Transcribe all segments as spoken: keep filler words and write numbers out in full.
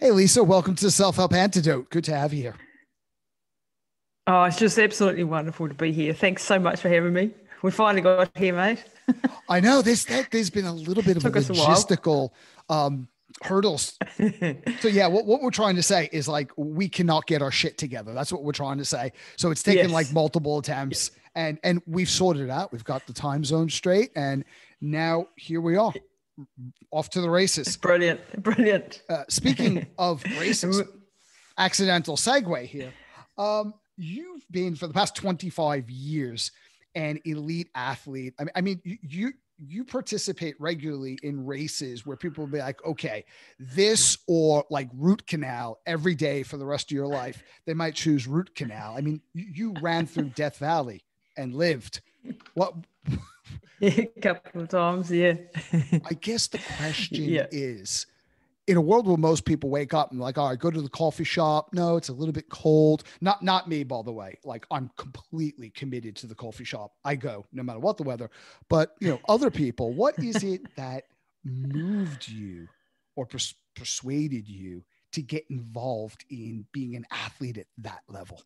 Hey, Lisa, welcome to The Self Help Antidote. Good to have you here. Oh, it's just absolutely wonderful to be here. Thanks so much for having me. We finally got here, mate. I know there's there's been a little bit of a logistical um, hurdles. So yeah, what, what we're trying to say is like, we cannot get our shit together. That's what we're trying to say. So it's taken yes. like multiple attempts yes. and, and we've sorted it out. We've got the time zone straight. And now here we are off to the races. Brilliant. Brilliant. Uh, speaking of races, accidental segue here. Um, you've been for the past twenty-five years an elite athlete. I mean, I mean, you you participate regularly in races where people will be like, okay, this or like root canal every day for the rest of your life. They might choose root canal. I mean, you ran through Death Valley and lived. What? Yeah, a couple of times, yeah. I guess the question yeah. is, in a world where most people wake up and like, all right, go to the coffee shop. No, it's a little bit cold. Not, not me, by the way. Like, I'm completely committed to the coffee shop. I go no matter what the weather. But you know, other people, what is it that moved you or pers- persuaded you to get involved in being an athlete at that level?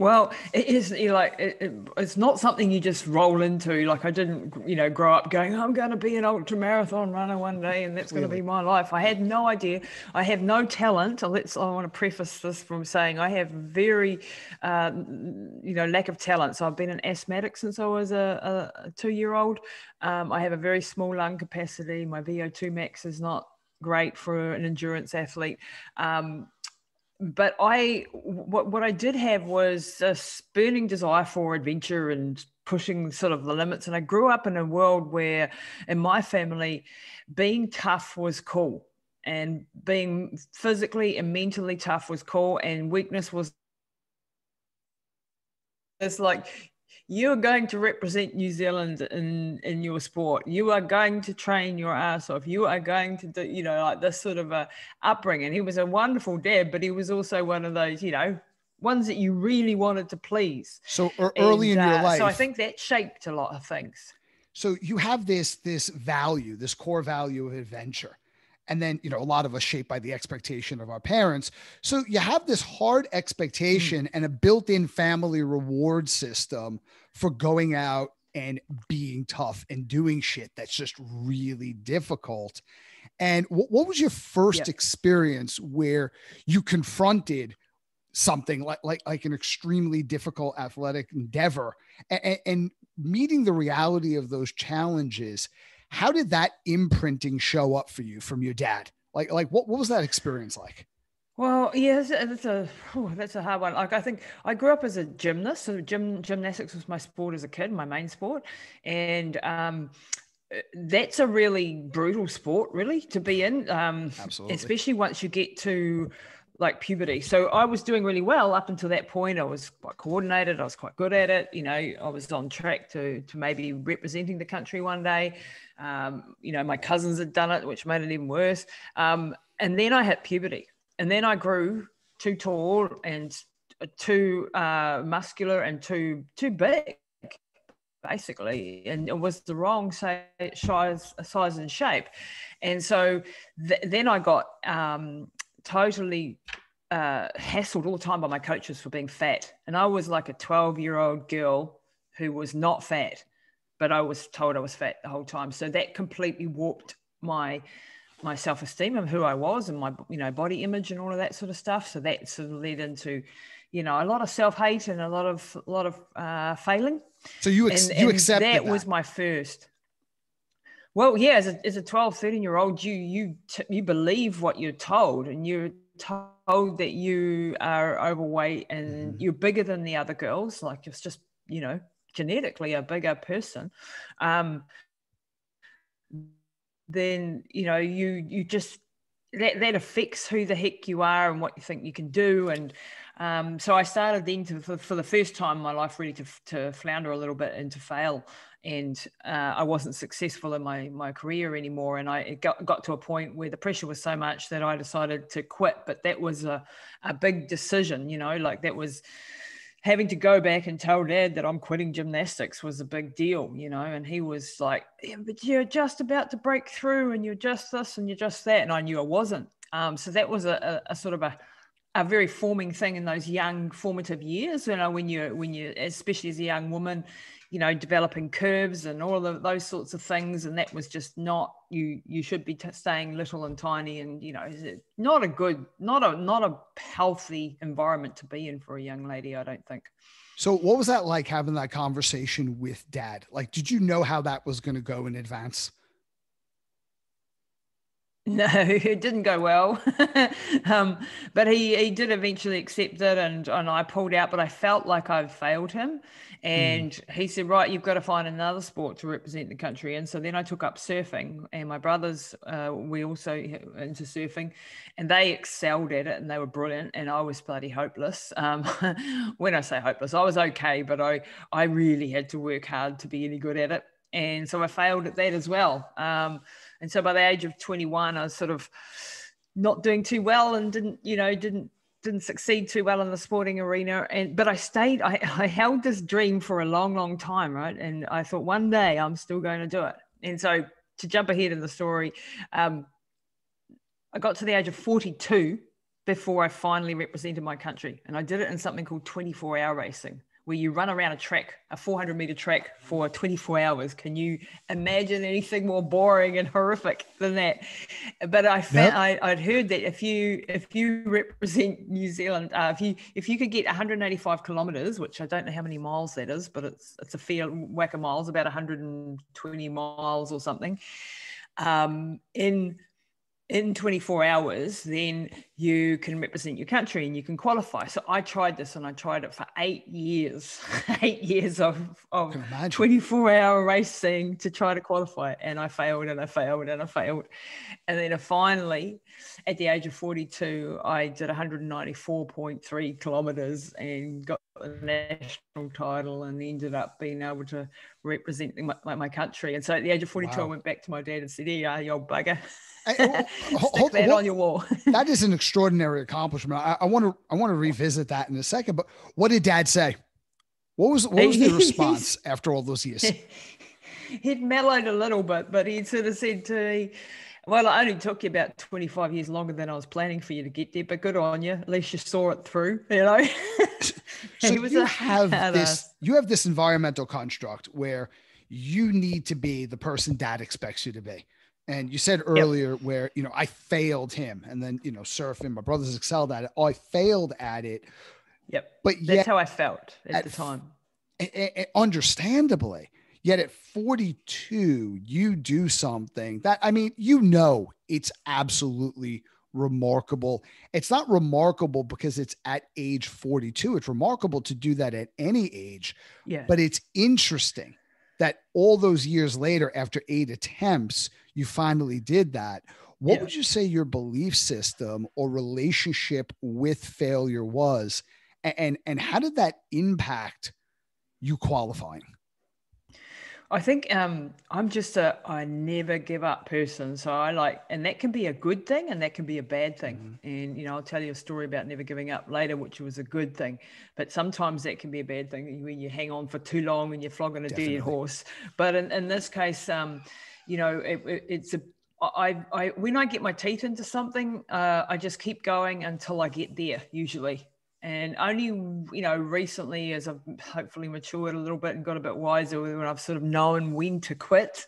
Well, it is you know, like it, it, it's not something you just roll into. Like I didn't, you know, grow up going, I'm going to be an ultra marathon runner one day, and that's really? going to be my life. I had no idea. I have no talent. Let's. I want to preface this from saying I have very, uh, you know, lack of talent. So I've been an asthmatic since I was a, a two-year-old. Um, I have a very small lung capacity. My V O two max is not great for an endurance athlete. Um, But I, what, what I did have was a burning desire for adventure and pushing sort of the limits. And I grew up in a world where in my family, being tough was cool and being physically and mentally tough was cool. And weakness was, it's like, you're going to represent New Zealand in, in your sport. You are going to train your ass off. You are going to do, you know, like this sort of a upbringing. He was a wonderful dad, but he was also one of those, you know, ones that you really wanted to please. So early and, in uh, your life. So I think that shaped a lot of things. So you have this, this value, this core value of adventure. And then, you know, a lot of us shaped by the expectation of our parents. So you have this hard expectation mm. and a built-in family reward system for going out and being tough and doing shit that's just really difficult. And w- what was your first yep. experience where you confronted something like, like, like an extremely difficult athletic endeavor and, and meeting the reality of those challenges? How did that imprinting show up for you from your dad? Like, like what, what was that experience like? Well, yeah, that's a, that's a, oh, that's a hard one. Like, I think I grew up as a gymnast. So gym, gymnastics was my sport as a kid, my main sport. And, um, that's a really brutal sport really to be in. Um, Absolutely. Especially once you get to like puberty. So I was doing really well up until that point. I was quite coordinated. I was quite good at it. You know, I was on track to, to maybe representing the country one day. Um, you know, my cousins had done it, which made it even worse. Um, and then I hit puberty and then I grew too tall and too uh, muscular and too, too big basically. And it was the wrong size, size and shape. And so th- then I got, um, totally uh, hassled all the time by my coaches for being fat. And I was like a twelve-year-old girl who was not fat, but I was told I was fat the whole time. So that completely warped my my self-esteem of who I was and my you know body image and all of that sort of stuff. So that sort of led into you know a lot of self-hate and a lot of a lot of uh, failing. So you ex- and, you and accepted that, that was my first. Well, yeah, as a, as a twelve, thirteen-year-old, you you t- you believe what you're told, and you're told that you are overweight and mm. you're bigger than the other girls. Like it's just, you know, genetically a bigger person. Um, then, you know, you you just, that, that affects who the heck you are and what you think you can do. And um, so I started then to, for, for the first time in my life, really to, to flounder a little bit and to fail. And uh, I wasn't successful in my my career anymore. And I it got, got to a point where the pressure was so much that I decided to quit. But that was a, a big decision, you know, like that was having to go back and tell Dad that I'm quitting gymnastics was a big deal, you know, and he was like, yeah, but you're just about to break through and you're just this and you're just that. And I knew I wasn't. Um, so that was a, a, a sort of a, a very forming thing in those young formative years, you know, when you, when you, especially as a young woman, you know, developing curves and all of those sorts of things. And that was just not, you, you should be t- staying little and tiny and, you know, not a good, not a, not a healthy environment to be in for a young lady, I don't think. So what was that like having that conversation with Dad? Like, did you know how that was going to go in advance? No, it didn't go well, um, but he, he did eventually accept it, and, and I pulled out, but I felt like I'd failed him, and mm. he said, right, you've got to find another sport to represent the country, and so then I took up surfing, and my brothers, uh, we also into surfing, and they excelled at it, and they were brilliant, and I was bloody hopeless. Um, when I say hopeless, I was okay, but I, I really had to work hard to be any good at it. And so I failed at that as well. Um, and so by the age of twenty-one, I was sort of not doing too well and didn't, you know, didn't, didn't succeed too well in the sporting arena. And, but I stayed, I, I held this dream for a long, long time. Right. And I thought one day I'm still going to do it. And so to jump ahead in the story, um, I got to the age of forty-two before I finally represented my country. And I did it in something called twenty-four hour racing, where you run around a track, a four hundred meter track for twenty-four hours. Can you imagine anything more boring and horrific than that? But I found, no. I, I'd heard that if you if you represent New Zealand, uh, if you if you could get one hundred eighty-five kilometers, which I don't know how many miles that is, but it's it's a fair whack of miles, about one hundred twenty miles or something, um, in. in twenty-four hours, then you can represent your country and you can qualify. So I tried this and I tried it for eight years, eight years of, of twenty-four hour racing to try to qualify. And I failed and I failed and I failed. And then finally, at the age of forty-two, I did one hundred ninety-four point three kilometers and got the national title and ended up being able to represent my, my country. And so at the age of forty-two, wow. I went back to my dad and said, "Here you are, you old bugger. I, hold, Stick that hold, on your wall." That is an extraordinary accomplishment. I want to I want to revisit that in a second. But what did Dad say? What was what was the response after all those years? He'd mellowed a little bit, but he sort of said to me, "Well, it only took you about twenty-five years longer than I was planning for you to get there, but good on you. At least you saw it through, you know." So you a, have this you have this environmental construct where you need to be the person Dad expects you to be. And you said earlier yep. where, you know, I failed him and then, you know, surfing, my brothers excelled at it. I failed at it. Yep. But that's yet, how I felt at, at the time. It, it, understandably. Yet at forty-two, you do something that, I mean, you know, it's absolutely remarkable. It's not remarkable because it's at age forty-two. It's remarkable to do that at any age. Yeah. But it's interesting that all those years later, after eight attempts, you finally did that. What yeah. would you say your belief system or relationship with failure was? And, and how did that impact you qualifying? I think um, I'm just a I never give up person. So I like, and that can be a good thing and that can be a bad thing. Mm-hmm. And, you know, I'll tell you a story about never giving up later, which was a good thing. But sometimes that can be a bad thing when you hang on for too long and you're flogging a dead horse. But in, in this case, um, you know, it, it, it's a, I, I, when I get my teeth into something, uh, I just keep going until I get there usually. And only, you know, recently as I've hopefully matured a little bit and got a bit wiser, when I've sort of known when to quit,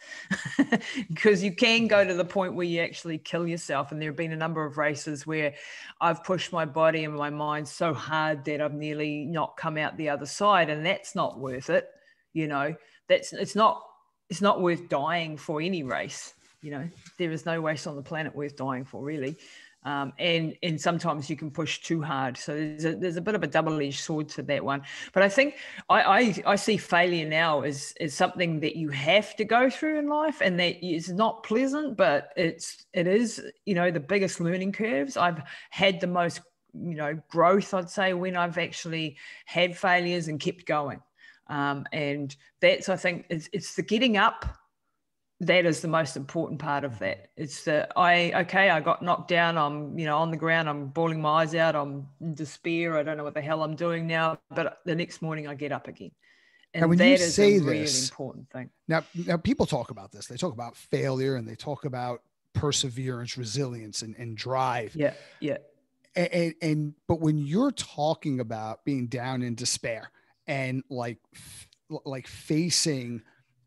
because you can go to the point where you actually kill yourself. And there have been a number of races where I've pushed my body and my mind so hard that I've nearly not come out the other side. And that's not worth it. You know, that's, it's not, it's not worth dying for any race. You know, there is no race on the planet worth dying for, really. Um, and and sometimes you can push too hard. So there's a, there's a bit of a double-edged sword to that one. But I think I, I, I see failure now as, as something that you have to go through in life, and that it's not pleasant, but it's it is, you know, the biggest learning curves. I've had the most, you know, growth, I'd say, when I've actually had failures and kept going. Um, and that's, I think, it's, it's the getting up that is the most important part of that. It's that I, okay, I got knocked down. I'm, you know, on the ground, I'm bawling my eyes out. I'm in despair. I don't know what the hell I'm doing now, but the next morning I get up again. And now when that you is say a really this, important thing. Now, now people talk about this. They talk about failure and they talk about perseverance, resilience, and, and drive. Yeah. Yeah. And, and, and, but when you're talking about being down in despair and like, like facing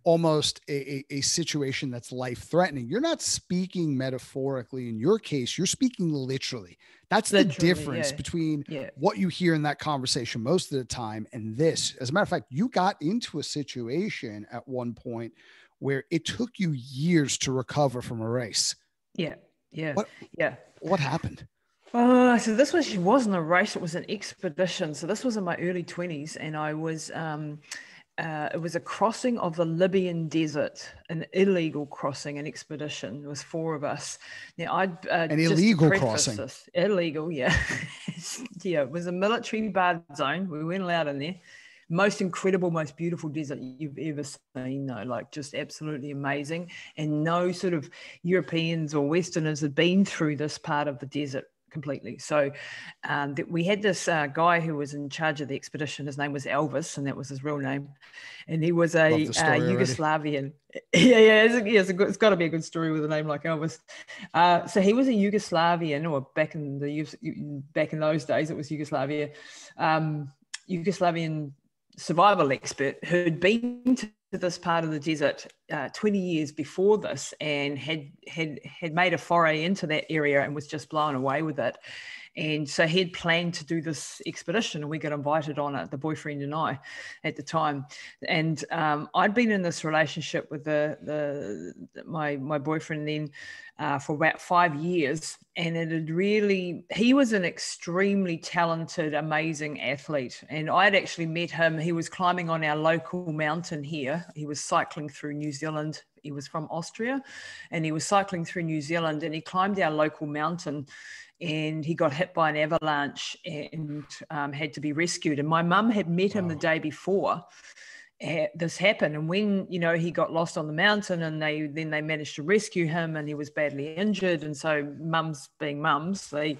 almost a, a situation that's life-threatening. You're not speaking metaphorically in your case, you're speaking literally. That's literally, the difference yeah. between yeah. what you hear in that conversation most of the time and this. As a matter of fact, you got into a situation at one point where it took you years to recover from a race. Yeah, yeah, what, yeah. What happened? Uh, so this was, she wasn't a race, it was an expedition. So this was in my early twenties and I was... Um, Uh, it was a crossing of the Libyan desert, an illegal crossing, an expedition. It was four of us. Now, I'd uh, an illegal crossing. This, illegal, yeah, yeah. It was a military barred zone. We weren't allowed in there. Most incredible, most beautiful desert you've ever seen, though. Like just absolutely amazing. And no sort of Europeans or Westerners had been through this part of the desert completely. So um, that we had this uh, guy who was in charge of the expedition. His name was Elvis, and that was his real name. And he was a uh, Yugoslavian. Yeah, yeah, it's, it's, it's got to be a good story with a name like Elvis. Uh, so he was a Yugoslavian, or back in the back in those days, it was Yugoslavia. Um, Yugoslavian survival expert who'd been to this part of the desert uh, twenty years before this and had had had made a foray into that area and was just blown away with it. And so he had planned to do this expedition and we got invited on it, the boyfriend and I at the time. And um, I'd been in this relationship with the, the my my boyfriend then uh, for about five years. And it had really, he was an extremely talented, amazing athlete. And I'd actually met him. He was climbing on our local mountain here. He was cycling through New Zealand. He was from Austria and he was cycling through New Zealand and he climbed our local mountain and he got hit by an avalanche and um, had to be rescued. And my mum had met him wow. the day before uh, this happened. And when, you know, he got lost on the mountain and they then they managed to rescue him and he was badly injured. And so mums being mums, they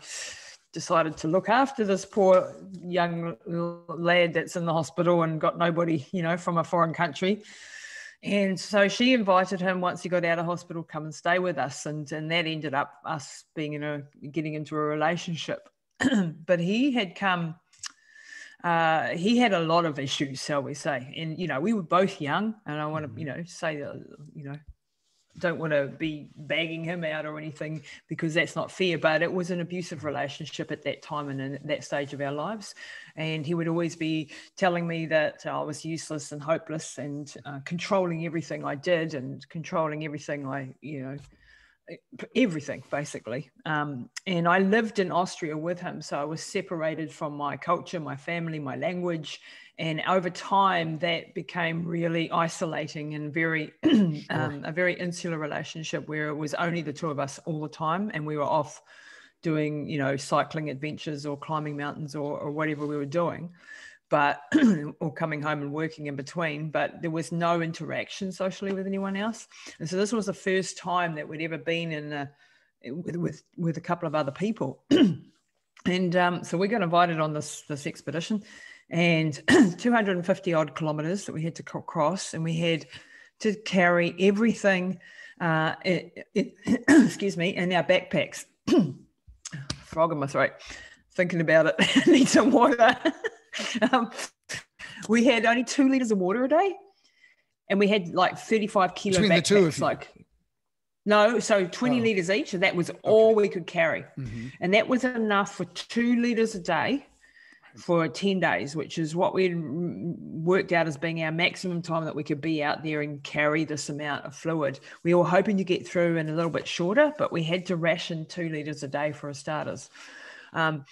decided to look after this poor young lad that's in the hospital and got nobody, you know, from a foreign country. And so she invited him once he got out of hospital, come and stay with us. And, and that ended up us being in a, getting into a relationship. But he had come, uh, he had a lot of issues, shall we say. And, you know, we were both young and I want to, you know, say, that, you know, don't want to be bagging him out or anything because that's not fair, but it was an abusive relationship at that time and at that stage of our lives. And he would always be telling me that I was useless and hopeless and uh, controlling everything I did and controlling everything I, you know, everything basically. Um, and I lived in Austria with him. So I was separated from my culture, my family, my language. And over time that became really isolating and very, sure. um, a very insular relationship where it was only the two of us all the time. And we were off doing, you know, cycling adventures or climbing mountains or, or whatever we were doing, but or coming home and working in between, but there was no interaction socially with anyone else. And so this was the first time that we'd ever been in a, with, with, with a couple of other people. And um, so we got invited on this, this expedition and two hundred fifty odd kilometers that we had to cross. And we had to carry everything, uh, it, it, excuse me, in our backpacks. Frog in my throat, thinking about it, I need some water. Um, we had only two liters of water a day, and we had like thirty-five kilo between backpacks, the two of you. Like no, so twenty oh. liters each, and that was okay. all we could carry, mm-hmm. and that was enough for two liters a day for ten days, which is what we worked out as being our maximum time that we could be out there and carry this amount of fluid. We were hoping to get through in a little bit shorter, but we had to ration two liters a day for our starters. Um,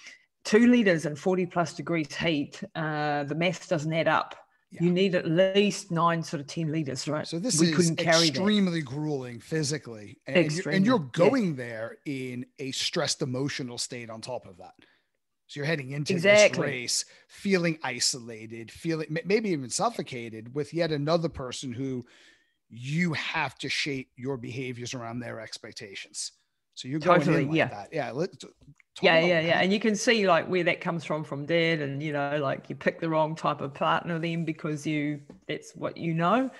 Two liters and forty plus degrees heat, uh, the maths doesn't add up. Yeah. You need at least nine, sort of ten liters, right? So this we is couldn't carry extremely that. grueling physically. And, extremely, and you're going yeah. there in a stressed emotional state on top of that. So you're heading into exactly. this race, feeling isolated, feeling maybe even suffocated with yet another person who you have to shape your behaviors around their expectations. So you're going totally, in like yeah. that. Yeah. Let, t- yeah. Yeah. Yeah. And you can see like where that comes from, from dad, and, you know, like you pick the wrong type of partner then because you, that's what, you know,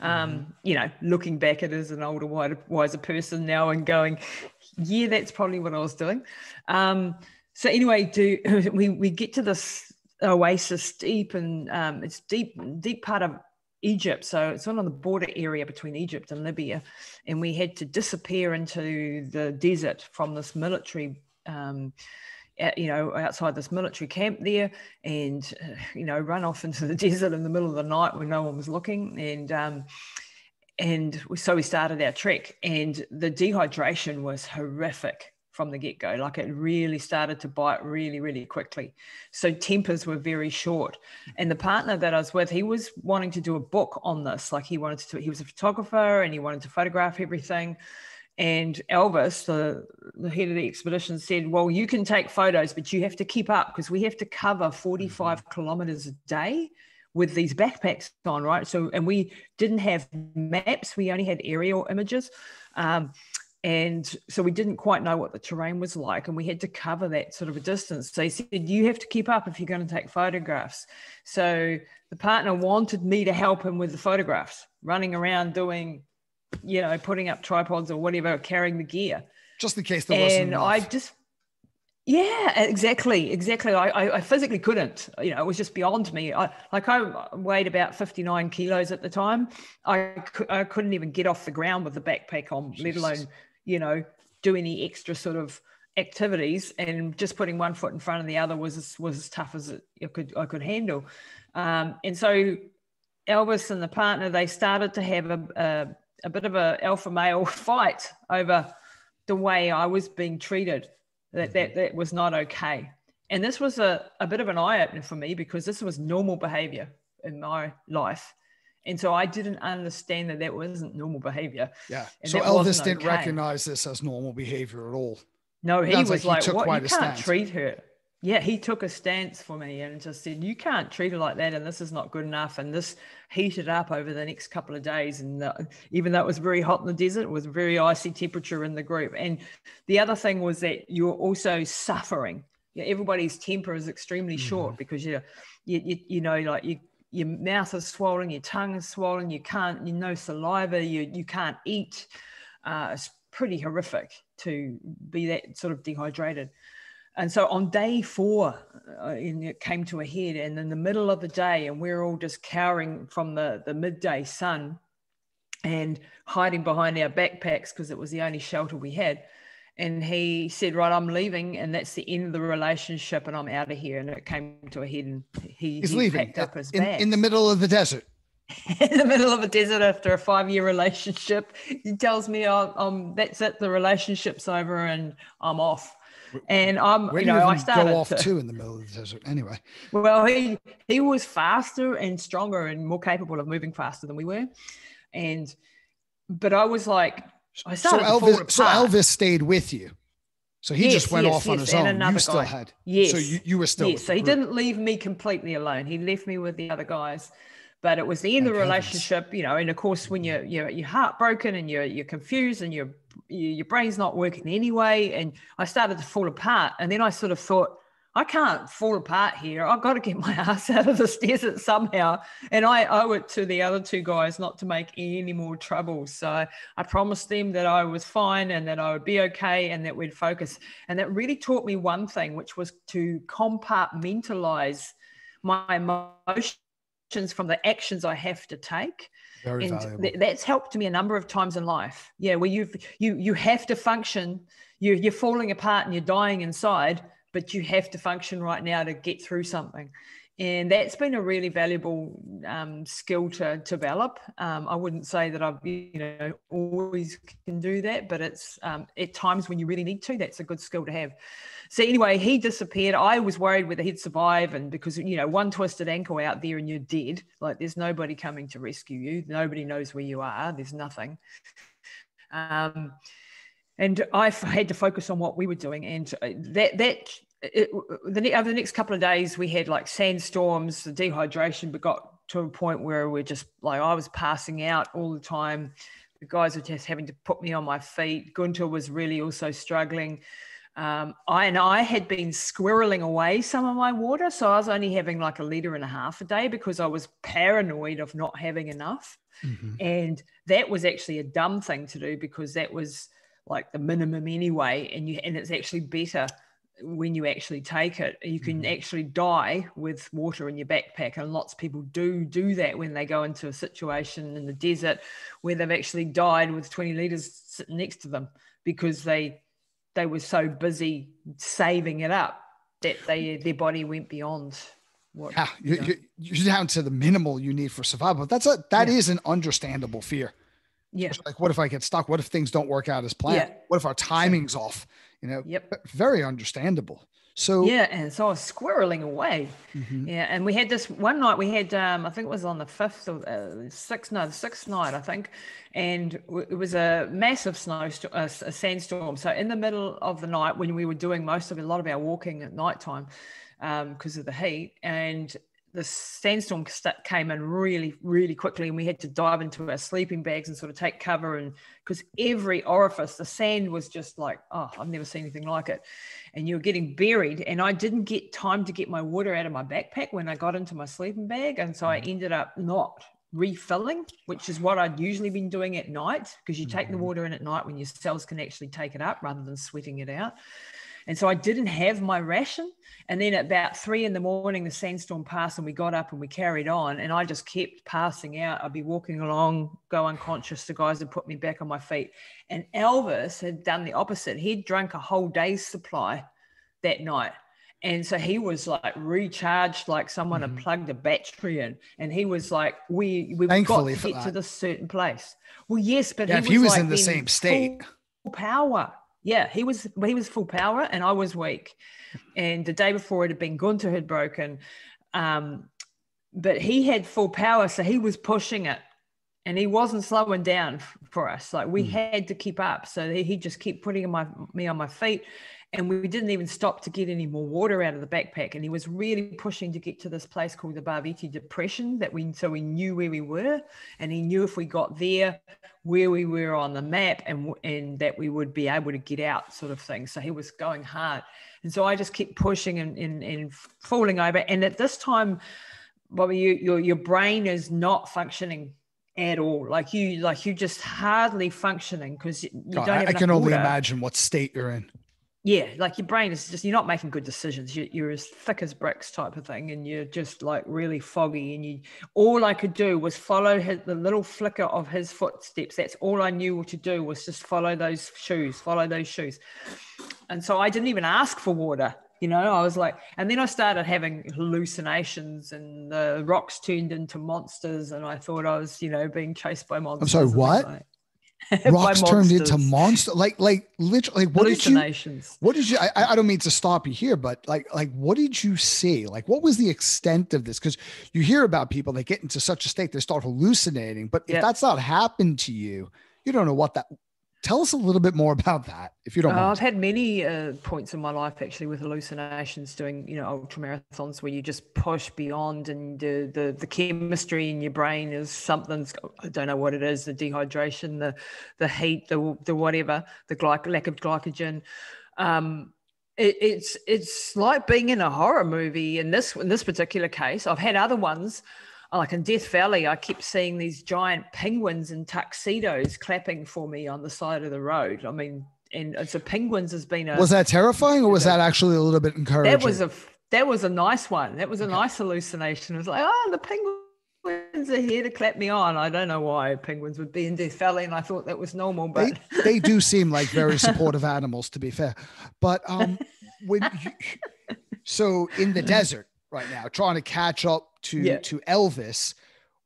um, mm-hmm. you know, looking back at it as an older, wider, wiser person now and going, yeah, that's probably what I was doing. Um, so anyway, do we, we get to this oasis deep and um, it's deep, deep part of Egypt. So it's on the border area between Egypt and Libya. And we had to disappear into the desert from this military, um, you know, outside this military camp there and, uh, you know, run off into the desert in the middle of the night when no one was looking. And, um, and so we started our trek and the dehydration was horrific from the get-go. Like it really started to bite really, really quickly. So tempers were very short. And the partner that I was with, he was wanting to do a book on this. Like he wanted to, he was a photographer and he wanted to photograph everything. And Elvis, the, the head of the expedition, said, well, you can take photos, but you have to keep up because we have to cover forty-five kilometers a day with these backpacks on, right? So, and we didn't have maps. We only had aerial images. Um, And so we didn't quite know what the terrain was like and we had to cover that sort of a distance. So he said, you have to keep up if you're going to take photographs. So the partner wanted me to help him with the photographs, running around doing, you know, putting up tripods or whatever, carrying the gear. Just in case there wasn't enough. And I just, yeah, exactly, exactly. I, I physically couldn't, you know, it was just beyond me. I, like I weighed about fifty-nine kilos at the time. I, I couldn't even get off the ground with the backpack on, Jesus. Let alone... you know, do any extra sort of activities, and just putting one foot in front of the other was as, was as tough as it, it could I could handle. Um, and so Elvis and the partner, they started to have a, a, a bit of a alpha male fight over the way I was being treated, that that, that was not okay. And this was a, a bit of an eye-opener for me because this was normal behavior in my life. And so I didn't understand that that wasn't normal behavior. Yeah. And so Elvis didn't okay. recognize this as normal behavior at all. No, he was like, he like took what, quite you a can't stance. Treat her. Yeah, he took a stance for me and just said, you can't treat her like that and this is not good enough. And this heated up over the next couple of days. And the, even though it was very hot in the desert, it was very icy temperature in the group. And the other thing was that you were also suffering. Yeah, everybody's temper is extremely mm-hmm. short because, you, you, you, you know, like you, your mouth is swollen, your tongue is swollen, you can't, you know, saliva, you you can't eat. Uh, it's pretty horrific to be that sort of dehydrated. And so on day four, uh, and it came to a head and in the middle of the day, and we're all just cowering from the, the midday sun and hiding behind our backpacks because it was the only shelter we had. And he said, right, I'm leaving. And that's the end of the relationship. And I'm out of here. And it came to a head and he, He's he leaving. packed up his in, bags. In the middle of the desert. In the middle of a desert after a five-year relationship. He tells me, oh, um, that's it. The relationship's over and I'm off. And I'm, Where you know, I started go off to, too in the middle of the desert anyway. Well, he, he was faster and stronger and more capable of moving faster than we were. And, but I was like, I so Elvis, so Elvis stayed with you. So he yes, just went yes, off on yes. his and own. You still guy. had. Yes. So you, you were still. Yes. With so he group. didn't leave me completely alone. He left me with the other guys. But it was the end okay. of the relationship, you know. And of course, when you're you're, you're heartbroken and you're you're confused and your your brain's not working anyway, and I started to fall apart. And then I sort of thought, I can't fall apart here. I've got to get my ass out of this desert somehow. And I owe it to the other two guys not to make any more trouble. So I promised them that I was fine and that I would be okay and that we'd focus. And that really taught me one thing, which was to compartmentalize my emotions from the actions I have to take. Very and valuable. Th- that's helped me a number of times in life. Yeah, where you've, you you have to function. You, you're falling apart and you're dying inside, but you have to function right now to get through something. And that's been a really valuable um, skill to, to develop. Um, I wouldn't say that I've, you know, always can do that, but it's um, at times when you really need to, that's a good skill to have. So anyway, he disappeared. I was worried whether he'd survive, and because, you know, one twisted ankle out there and you're dead, like there's nobody coming to rescue you. Nobody knows where you are. There's nothing. Um, and I had to focus on what we were doing. And that, that, It, the, over the next couple of days, we had like sandstorms, the dehydration got to a point where we're just like, I was passing out all the time. The guys were just having to put me on my feet. Gunther was really also struggling. Um, I and I had been squirreling away some of my water. So I was only having like a litre and a half a day because I was paranoid of not having enough. Mm-hmm. And that was actually a dumb thing to do because that was like the minimum anyway. And you, and it's actually better when you actually take it. You can mm-hmm. actually die with water in your backpack. And lots of people do do that when they go into a situation in the desert where they've actually died with twenty litres sitting next to them because they... they were so busy saving it up that they their body went beyond what yeah, you, you know. You're down to the minimal you need for survival. That's a that yeah. is an understandable fear. Yeah. It's like, what if I get stuck? What if things don't work out as planned? Yeah. What if our timing's off? You know, yep. Very understandable. So yeah, and so I was squirreling away. Mm-hmm. Yeah, and we had this one night. We had, um, I think it was on the fifth or uh, sixth, no, the sixth night, I think, and w- it was a massive snowstorm, a, a sandstorm. So in the middle of the night, when we were doing most of a lot of our walking at nighttime because um, of the heat, and the sandstorm st- came in really, really quickly, and we had to dive into our sleeping bags and sort of take cover. And because every orifice, the sand was just like, oh, I've never seen anything like it. And you were getting buried. And I didn't get time to get my water out of my backpack when I got into my sleeping bag. And so I ended up not refilling, which is what I'd usually been doing at night, because you take mm-hmm. the water in at night when your cells can actually take it up rather than sweating it out. And so I didn't have my ration. And then at about three in the morning, the sandstorm passed and we got up and we carried on. And I just kept passing out. I'd be walking along, go unconscious. The guys would put me back on my feet. And Elvis had done the opposite. He'd drunk a whole day's supply that night. And so he was like recharged, like someone mm-hmm. had plugged a battery in. And he was like, we, we've Thankfully got to get that. to this certain place. Well, yes, but yeah, he, was he was like in the same state. Full power. Yeah, he was he was full power and I was weak. And the day before it had been Gunther had broken. Um, but he had full power, so he was pushing it. And he wasn't slowing down for us. Like we mm. had to keep up. So he just kept putting my, me on my feet. And we didn't even stop to get any more water out of the backpack. And he was really pushing to get to this place called the Barviti Depression, that we so we knew where we were. And he knew if we got there, where we were on the map and, and that we would be able to get out sort of thing. So he was going hard. And so I just kept pushing and, and, and falling over. And at this time, Bobby, you, your, your brain is not functioning at all. Like you, like you just hardly functioning because you God, don't have I can only water. Imagine what state you're in. Yeah. Like your brain is just, you're not making good decisions. You, you're as thick as bricks type of thing. And you're just like really foggy. And you, all I could do was follow his, the little flicker of his footsteps. That's all I knew what to do was just follow those shoes, follow those shoes. And so I didn't even ask for water. You know, I was like, and then I started having hallucinations and the rocks turned into monsters. And I thought I was, you know, being chased by monsters. I'm sorry, what? Like, rocks turned into monster? Like, like literally, what did you, what did you, I, I don't mean to stop you here, but like, like, what did you see? Like, what was the extent of this? Because you hear about people that get into such a state, they start hallucinating, but if yep. that's not happened to you, you don't know what that Tell us a little bit more about that, if you don't mind. I've had many uh, points in my life, actually, with hallucinations doing, you know, ultra marathons where you just push beyond and the, the, the chemistry in your brain is something's, I don't know what it is, the dehydration, the the heat, the the whatever, the glyc- lack of glycogen. Um, it, it's it's like being in a horror movie. In this, in this particular case, I've had other ones. Like in Death Valley, I kept seeing these giant penguins in tuxedos clapping for me on the side of the road. I mean, and so penguins has been a... Was that terrifying or was that actually a little bit encouraging? That was a, that was a nice one. That was a okay. nice hallucination. It was like, oh, the penguins are here to clap me on. I don't know why penguins would be in Death Valley, and I thought that was normal. But They, they do seem like very supportive animals, to be fair. But um, when you, so in the desert right now, trying to catch up to yeah. to Elvis,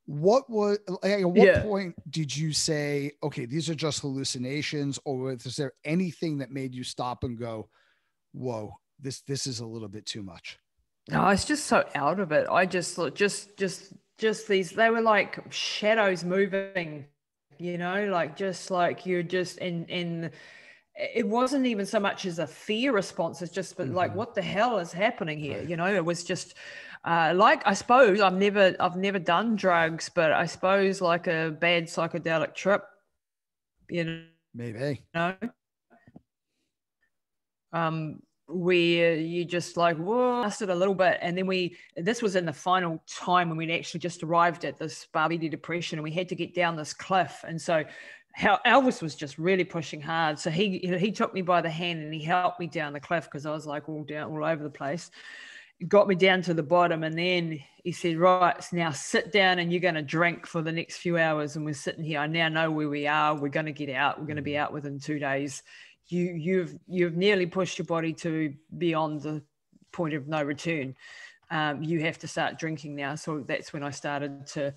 what was like, at what yeah. point did you say, okay, these are just hallucinations, or is there anything that made you stop and go, whoa, this this is a little bit too much? No, I was just so out of it. I just look, just just just these, they were like shadows moving, you know, like just like you're just in in it wasn't even so much as a fear response. It's just, but mm-hmm. like, what the hell is happening here? Right. You know, it was just uh, like, I suppose I've never, I've never done drugs, but I suppose like a bad psychedelic trip, you know, maybe, you know, um, where you just like, whoa, lasted a little bit. And then we, this was in the final time when we'd actually just arrived at this Barviti Depression, and we had to get down this cliff. And so how Elvis was just really pushing hard. So he, you know, he took me by the hand and he helped me down the cliff, because I was like all down, all over the place. He got me down to the bottom, and then he said, right, now sit down and you're going to drink for the next few hours. And we're sitting here. I now know where we are. We're going to get out. We're going to be out within two days. You, you've you've nearly pushed your body to beyond the point of no return. Um, you have to start drinking now. So that's when I started to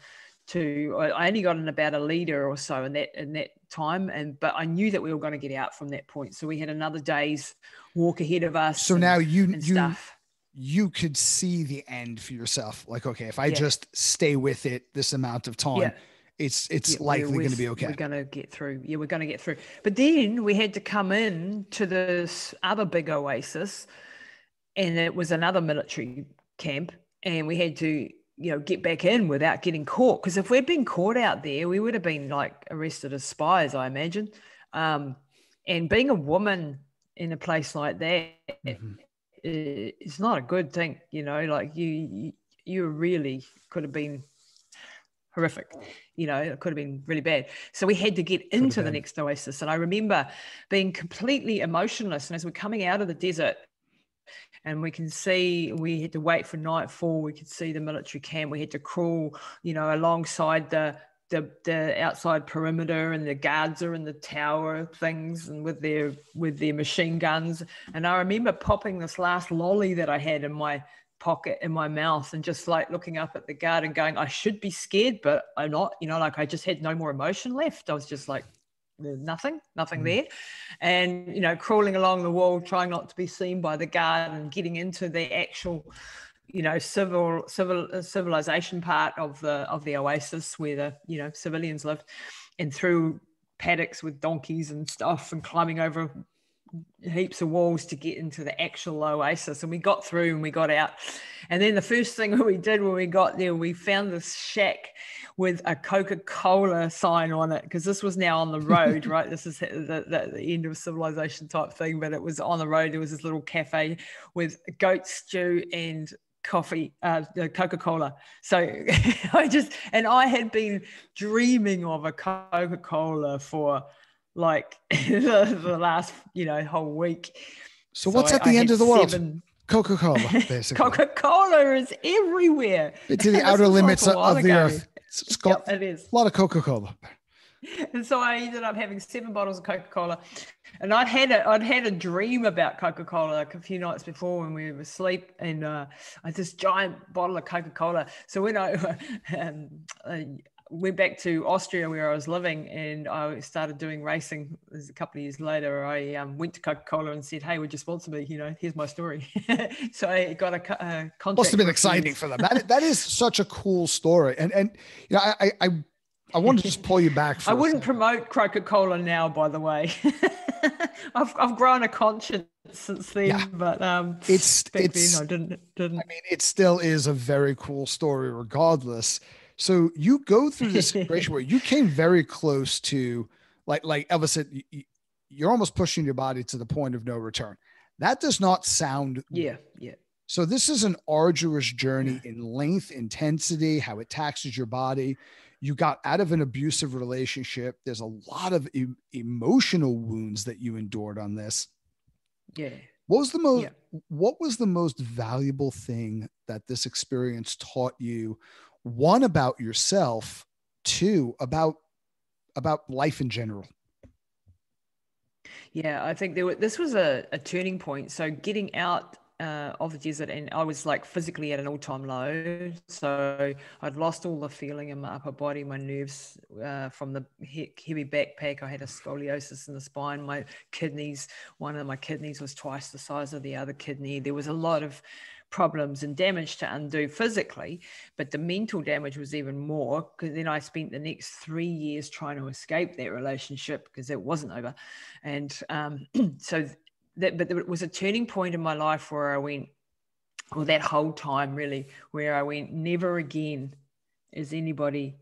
to. I only got in about a liter or so in that in that time, and but I knew that we were going to get out from that point. So we had another day's walk ahead of us. So and, now you and you stuff. you could see the end for yourself. Like, okay, if I yeah. just stay with it this amount of time. Yeah. it's it's yeah, likely going to be okay. We're going to get through. Yeah, we're going to get through. But then we had to come in to this other big oasis, and it was another military camp, and we had to, you know, get back in without getting caught. Because if we'd been caught out there, we would have been like arrested as spies, I imagine. Um, and being a woman in a place like that, mm-hmm. it, it's not a good thing, you know, like you, you, you really could have been horrific, you know, it could have been really bad. So we had to get into the next oasis. And I remember being completely emotionless. And as we're coming out of the desert, and we can see, we had to wait for nightfall. We could see the military camp. We had to crawl, you know, alongside the the, the outside perimeter, and the guards are in the tower things, and with their with their machine guns. And I remember popping this last lolly that I had in my pocket in my mouth, and just like looking up at the guard and going, I should be scared, but I'm not, you know, like I just had no more emotion left. I was just like, there's nothing, nothing there. And, you know, crawling along the wall, trying not to be seen by the guard, and getting into the actual, you know, civil, civil uh, civilization part of the, of the oasis, where the, you know, civilians lived, and through paddocks with donkeys and stuff, and climbing over heaps of walls to get into the actual oasis. And we got through and we got out. And then the first thing we did when we got there, we found this shack with a Coca-Cola sign on it, because this was now on the road, right? This is the, the, the end of civilization type thing, but it was on the road. There was this little cafe with goat stew and coffee, uh, Coca-Cola. So I just, and I had been dreaming of a Coca-Cola for like the, the last, you know, whole week. So what's so at I, the I end of the world? Seven... Coca-Cola, basically. Coca-Cola is everywhere. It's to the outer limits of, of the earth. It's got yep, it is. a lot of Coca-Cola. And so I ended up having seven bottles of Coca-Cola. And I'd had a, I'd had a dream about Coca-Cola like a few nights before when we were asleep, and uh, I had this giant bottle of Coca-Cola. So when I... Um, I went back to Austria where I was living, and I started doing racing. A couple of years later, I um, went to Coca-Cola and said, hey, would you sponsor me? You know, here's my story. So I got a, a contract. Must have been exciting for them. That, that is such a cool story. And, and you know, I, I, I want to just pull you back. For I wouldn't promote Coca-Cola now, by the way. I've, I've grown a conscience since then, yeah. but um, it's, back it's, then I didn't, didn't. I mean, it still is a very cool story regardless. So you go through this situation where you came very close to, like, like Elvis said, you're almost pushing your body to the point of no return. That does not sound. Yeah. Yeah. So this is an arduous journey yeah. in length, intensity, how it taxes your body. You got out of an abusive relationship. There's a lot of e- emotional wounds that you endured on this. Yeah. What was the most, yeah. what was the most valuable thing that this experience taught you? One, about yourself, two, about about life in general. Yeah, I think there were, this was a, a turning point. So getting out uh, of the desert, and I was like physically at an all-time low. So I'd lost all the feeling in my upper body, my nerves uh, from the he- heavy backpack. I had a scoliosis in the spine. My kidneys, one of my kidneys was twice the size of the other kidney. There was a lot of problems and damage to undo physically, but the mental damage was even more, because then I spent the next three years trying to escape that relationship because it wasn't over. And um, so that, but it was a turning point in my life where I went, or that whole time really, where I went, never again is anybody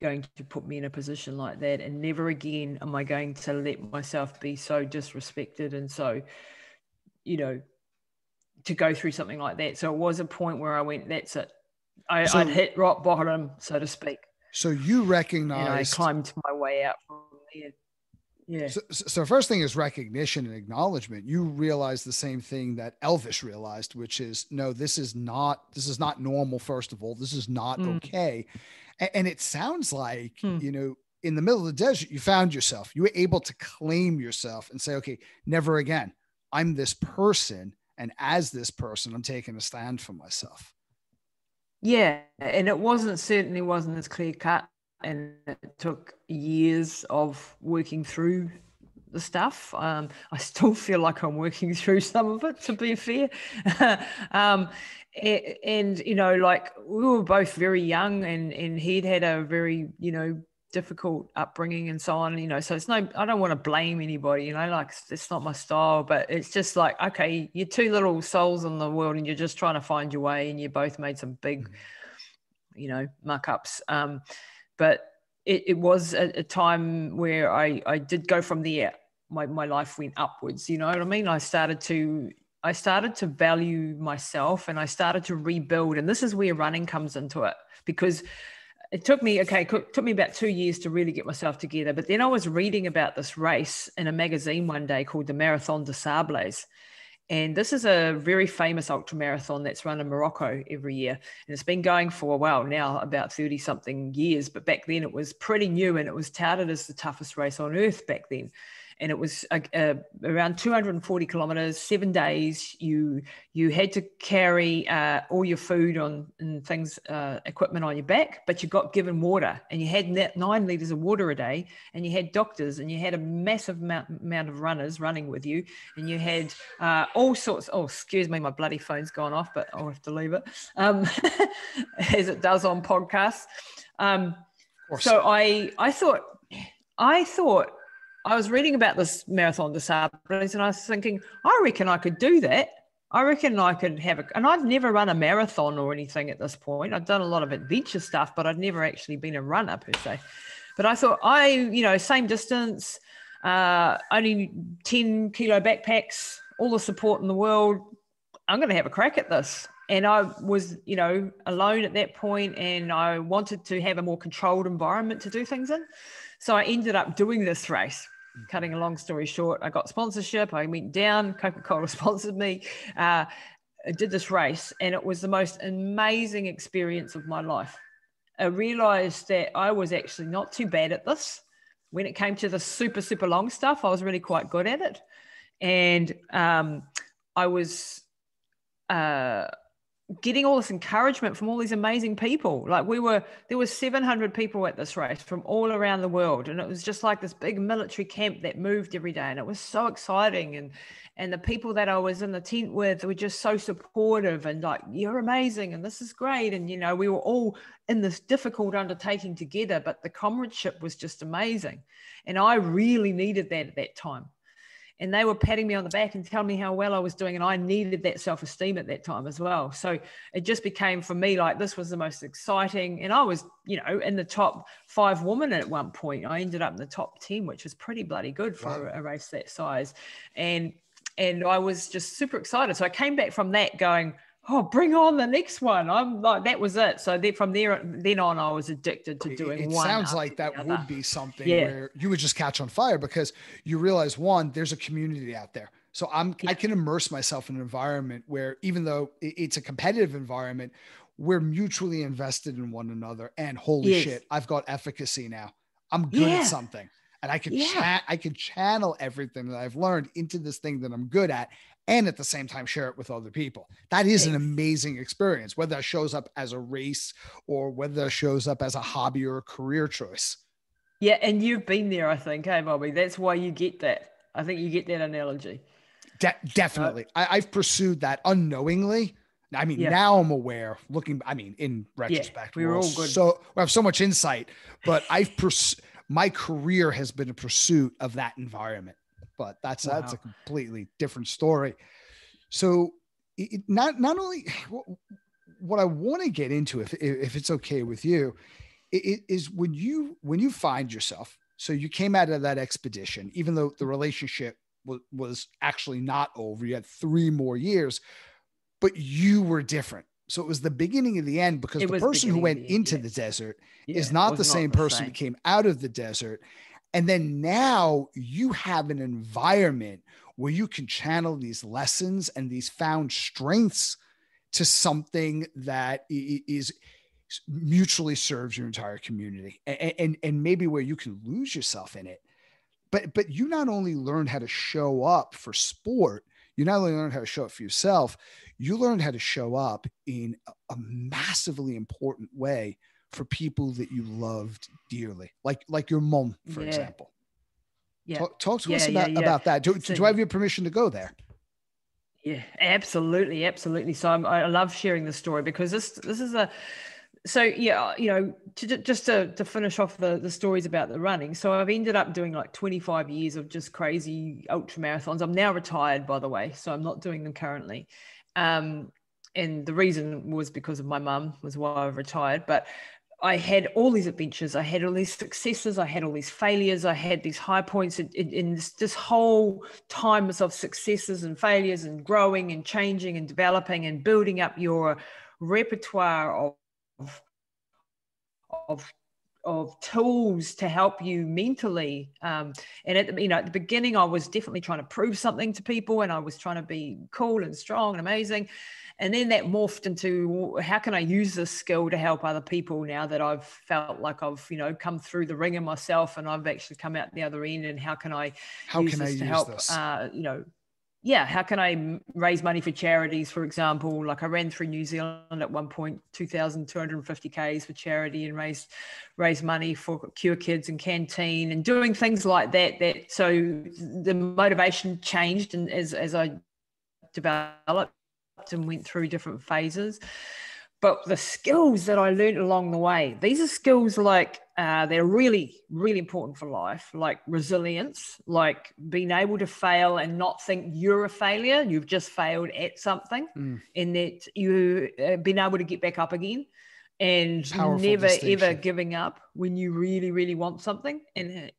going to put me in a position like that, and never again am I going to let myself be so disrespected and so, you know, to go through something like that. So it was a point where I went, that's it. I, so, I'd hit rock bottom, so to speak. So you recognized. And I climbed my way out from there. Yeah. So, so first thing is recognition and acknowledgement. You realize the same thing that Elvis realized, which is, no, this is not, this is not normal. First of all, this is not mm. okay. And, and it sounds like, mm. you know, in the middle of the desert, you found yourself, you were able to claim yourself and say, okay, never again. I'm this person. And as this person, I'm taking a stand for myself. Yeah. And it wasn't, certainly wasn't as clear cut. And it took years of working through the stuff. Um, I still feel like I'm working through some of it, to be fair. um, and, and, you know, like we were both very young, and, and he'd had a very, you know, difficult upbringing and so on, you know, so it's no, I don't want to blame anybody, you know, like it's not my style, but it's just like, okay, you're two little souls in the world and you're just trying to find your way, and you both made some big, you know, muck-ups. Um, but it, it was a, a time where I, I did go from there. My, my life went upwards, you know what I mean? I started to, I started to value myself, and I started to rebuild. And this is where running comes into it, because it took me, okay, it took me about two years to really get myself together. But then I was reading about this race in a magazine one day called the Marathon des Sables. And this is a very famous ultramarathon that's run in Morocco every year. And it's been going for a while now, about thirty something years. But back then it was pretty new, and it was touted as the toughest race on earth back then. And it was uh, uh, around two hundred forty kilometers, seven days. You you had to carry uh, all your food on and things, uh, equipment on your back, but you got given water, and you had nine liters of water a day, and you had doctors, and you had a massive amount, amount of runners running with you, and you had uh, all sorts. Oh, excuse me, my bloody phone's gone off, but I'll have to leave it, um, as it does on podcasts. Um, so I I thought I thought. I was reading about this Marathon des Sables, and I was thinking, I reckon I could do that. I reckon I could have a, and I'd never run a marathon or anything at this point. I'd done a lot of adventure stuff, but I'd never actually been a runner per se. But I thought, I, you know, same distance, uh, only ten kilo backpacks, all the support in the world. I'm going to have a crack at this. And I was, you know, alone at that point, and I wanted to have a more controlled environment to do things in. So I ended up doing this race. Cutting a long story short, I got sponsorship. I went down, Coca-Cola sponsored me. Uh, I did this race, and it was the most amazing experience of my life. I realized that I was actually not too bad at this. When it came to the super, super long stuff, I was really quite good at it. And um, I was uh, getting all this encouragement from all these amazing people. Like we were, there were seven hundred people at this race from all around the world. And it was just like this big military camp that moved every day. And it was so exciting. And, and the people that I was in the tent with were just so supportive and like, you're amazing. And this is great. And, you know, we were all in this difficult undertaking together, but the comradeship was just amazing. And I really needed that at that time. And they were patting me on the back and telling me how well I was doing. And I needed that self-esteem at that time as well. So it just became for me like this was the most exciting. And I was, you know, in the top five women at one point. I ended up in the top ten, which was pretty bloody good for wow. a race that size. And, and I was just super excited. So I came back from that going, oh, bring on the next one. I'm like, that was it. So then from there, then on, I was addicted to doing it, one. It sounds like that would be something yeah. where you would just catch on fire, because you realize, one, there's a community out there. So I'm, yeah. I can immerse myself in an environment where, even though it's a competitive environment, we're mutually invested in one another. And holy yes. shit, I've got efficacy now. I'm good yeah. at something. And I can, yeah. cha- I can channel everything that I've learned into this thing that I'm good at, and at the same time share it with other people. That is an amazing experience, whether that shows up as a race or whether it shows up as a hobby or a career choice. Yeah, and you've been there, I think, hey, Bobby? That's why you get that. I think you get that analogy. De- definitely. Uh, I- I've pursued that unknowingly. I mean, yeah. now I'm aware looking, I mean, in retrospect, yeah, we were all good. So we have so much insight, but I've pers- my career has been a pursuit of that environment, but that's, wow. that's a completely different story. So it, not, not only what I want to get into, if, if it's okay with you, it is when you, when you find yourself, so you came out of that expedition, even though the relationship was, was actually not over, you had three more years, but you were different. So it was the beginning of the end, because it the person who went the into end. the desert yeah, is not the same not the person same. who came out of the desert. And then now you have an environment where you can channel these lessons and these found strengths to something that is mutually serves your entire community, and, and, and maybe where you can lose yourself in it. But, but you not only learned how to show up for sport, you not only learned how to show up for yourself, you learned how to show up in a massively important way for people that you loved dearly, like, like your mom, for yeah. example. Yeah. Talk, talk to yeah, us about, yeah, yeah. about that. Do, so, do I have your permission to go there? Yeah, absolutely. Absolutely. So I'm, I love sharing this story, because this, this is a, So, yeah, you know, to, just to, to finish off the, the stories about the running. So I've ended up doing like twenty-five years of just crazy ultra marathons. I'm now retired, by the way, so I'm not doing them currently. Um, and the reason was because of my mum, was why I retired. But I had all these adventures. I had all these successes. I had all these failures. I had these high points in, in, in this, this whole time of successes and failures and growing and changing and developing and building up your repertoire of of of tools to help you mentally, um and at the, you know at the beginning I was definitely trying to prove something to people, and I was trying to be cool and strong and amazing, and then that morphed into, how can I use this skill to help other people now that I've felt like I've you know come through the ringer myself and I've actually come out the other end, and how can I how use can this I use to help this? uh you know Yeah, how can I raise money for charities, for example? Like I ran through New Zealand at one point, two thousand two hundred fifty kays for charity, and raised raised money for Cure Kids and Canteen, and doing things like that. That so the motivation changed, and as as I developed and went through different phases. But the skills that I learned along the way, these are skills like uh, they're really, really important for life, like resilience, like being able to fail and not think you're a failure. You've just failed at something, mm. and that you've uh, been able to get back up again, and Powerful never, ever giving up when you really, really want something. And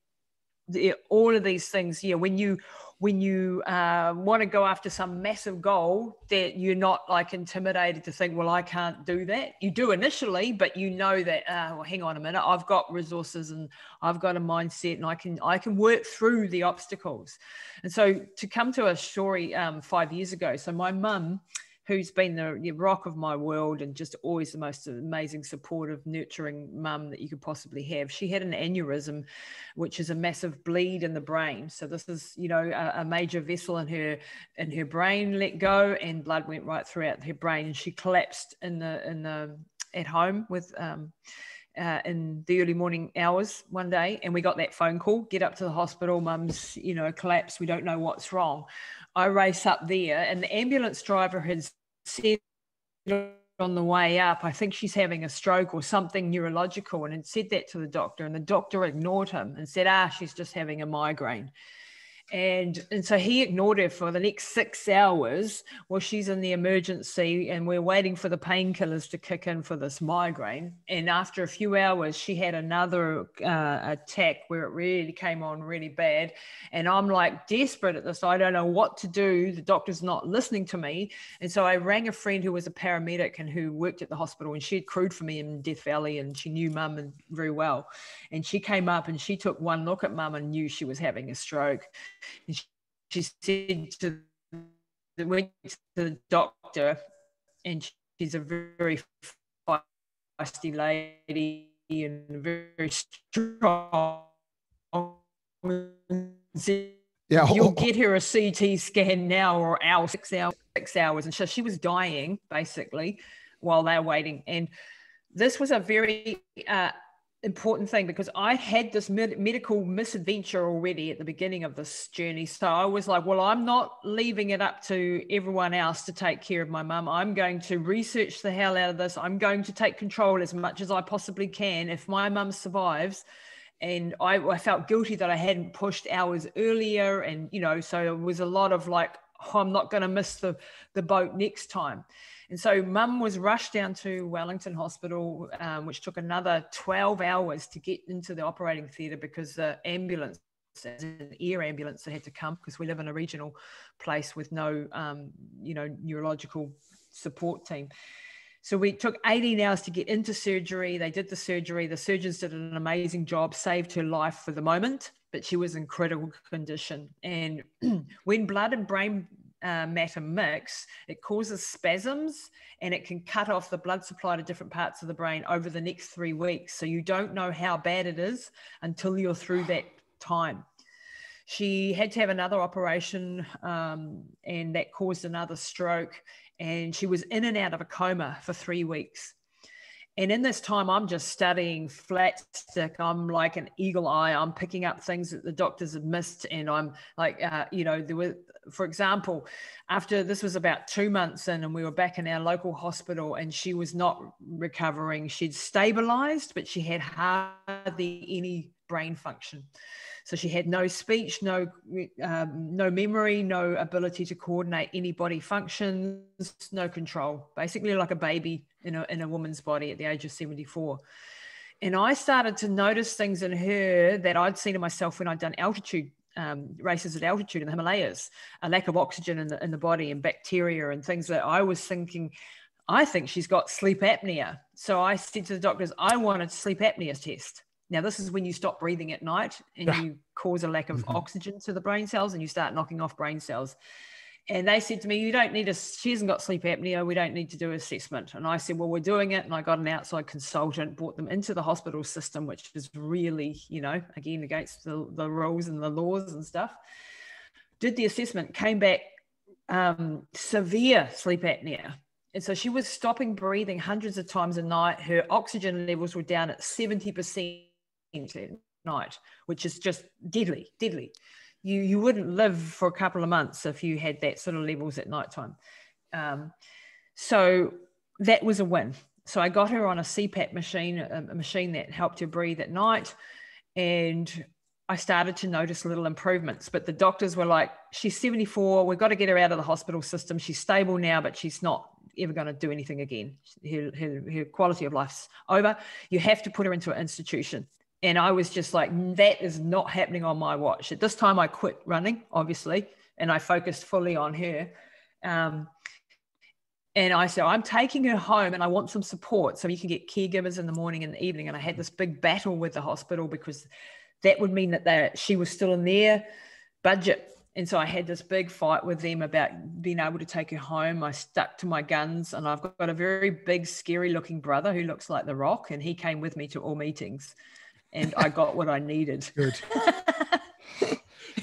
uh, all of these things, yeah, when you... when you uh, want to go after some massive goal, that you're not like intimidated to think, well, I can't do that. You do initially, but you know that, uh, well, hang on a minute, I've got resources and I've got a mindset, and I can, I can work through the obstacles. And so to come to a story um, five years ago, so my mum, who's been the rock of my world and just always the most amazing, supportive, nurturing mum that you could possibly have. She had an aneurysm, which is a massive bleed in the brain. So this is, you know, a, a major vessel in her in her brain let go, and blood went right throughout her brain, and she collapsed in the in the at home with um, uh, in the early morning hours one day, and we got that phone call: get up to the hospital, mum's, you know, collapsed. We don't know what's wrong. I race up there, and the ambulance driver had said on the way up, I think she's having a stroke or something neurological, and had said that to the doctor, and the doctor ignored him and said, ah, she's just having a migraine. And, and so he ignored her for the next six hours while she's in the emergency, and we're waiting for the painkillers to kick in for this migraine. And after a few hours, she had another uh, attack where it really came on really bad. And I'm like desperate at this. I don't know what to do. The doctor's not listening to me. And so I rang a friend who was a paramedic and who worked at the hospital, and she had crewed for me in Death Valley, and she knew mum very well. And she came up and she took one look at mum and knew she was having a stroke. And she said to the, went to the doctor, and she's a very feisty lady and very strong. Said, yeah. You'll get her a C T scan now, or our six hours, six hours. And so she was dying basically while they were waiting. And this was a very uh, important thing, because I had this med- medical misadventure already at the beginning of this journey. So I was like, well, I'm not leaving it up to everyone else to take care of my mum. I'm going to research the hell out of this. I'm going to take control as much as I possibly can. If my mum survives, and I, I felt guilty that I hadn't pushed hours earlier. And, you know, so it was a lot of like, oh, I'm not going to miss the, the boat next time. And so mum was rushed down to Wellington Hospital, um, which took another twelve hours to get into the operating theatre because the ambulance, an air ambulance that had to come, because we live in a regional place with no, um, you know, neurological support team. So we took eighteen hours to get into surgery. They did the surgery. The surgeons did an amazing job, saved her life for the moment, but she was in critical condition. And when blood and brain uh, matter mix, it causes spasms, and it can cut off the blood supply to different parts of the brain over the next three weeks. So you don't know how bad it is until you're through that time. She had to have another operation, um, and that caused another stroke. And she was in and out of a coma for three weeks. And in this time, I'm just studying flat stick. I'm like an eagle eye. I'm picking up things that the doctors had missed. And I'm like, uh, you know, there were, for example, after this was about two months in, and we were back in our local hospital, and she was not recovering. She'd stabilized, but she had hardly any brain function. So she had no speech, no um, no memory, no ability to coordinate any body functions, no control, basically like a baby in a, in a woman's body at the age of seventy-four. And I started to notice things in her that I'd seen in myself when I'd done altitude um, races at altitude in the Himalayas, a lack of oxygen in the, in the body, and bacteria and things that I was thinking, I think she's got sleep apnea. So I said to the doctors, I want a sleep apnea test. Now, this is when you stop breathing at night and you cause a lack of mm-hmm. oxygen to the brain cells, and you start knocking off brain cells. And they said to me, you don't need a, she hasn't got sleep apnea. We don't need to do an assessment. And I said, well, we're doing it. And I got an outside consultant, brought them into the hospital system, which is really, you know, again, against the, the rules and the laws and stuff. Did the assessment, came back um, severe sleep apnea. And so she was stopping breathing hundreds of times a night. Her oxygen levels were down at seventy percent. At night, which is just deadly, deadly. You you wouldn't live for a couple of months if you had that sort of levels at nighttime. Um, so that was a win. So I got her on a C PAP machine, a, a machine that helped her breathe at night, and I started to notice little improvements. But the doctors were like, she's seventy-four, we've got to get her out of the hospital system. She's stable now, but she's not ever going to do anything again. Her, her, her quality of life's over. You have to put her into an institution. And I was just like, that is not happening on my watch. At this time, I quit running, obviously, and I focused fully on her. Um, and I said, I'm taking her home and I want some support. So you can get caregivers in the morning and the evening. And I had this big battle with the hospital because that would mean that they, she was still in their budget. And so I had this big fight with them about being able to take her home. I stuck to my guns, and I've got a very big, scary looking brother who looks like The Rock. And he came with me to all meetings. And I got what I needed. Good.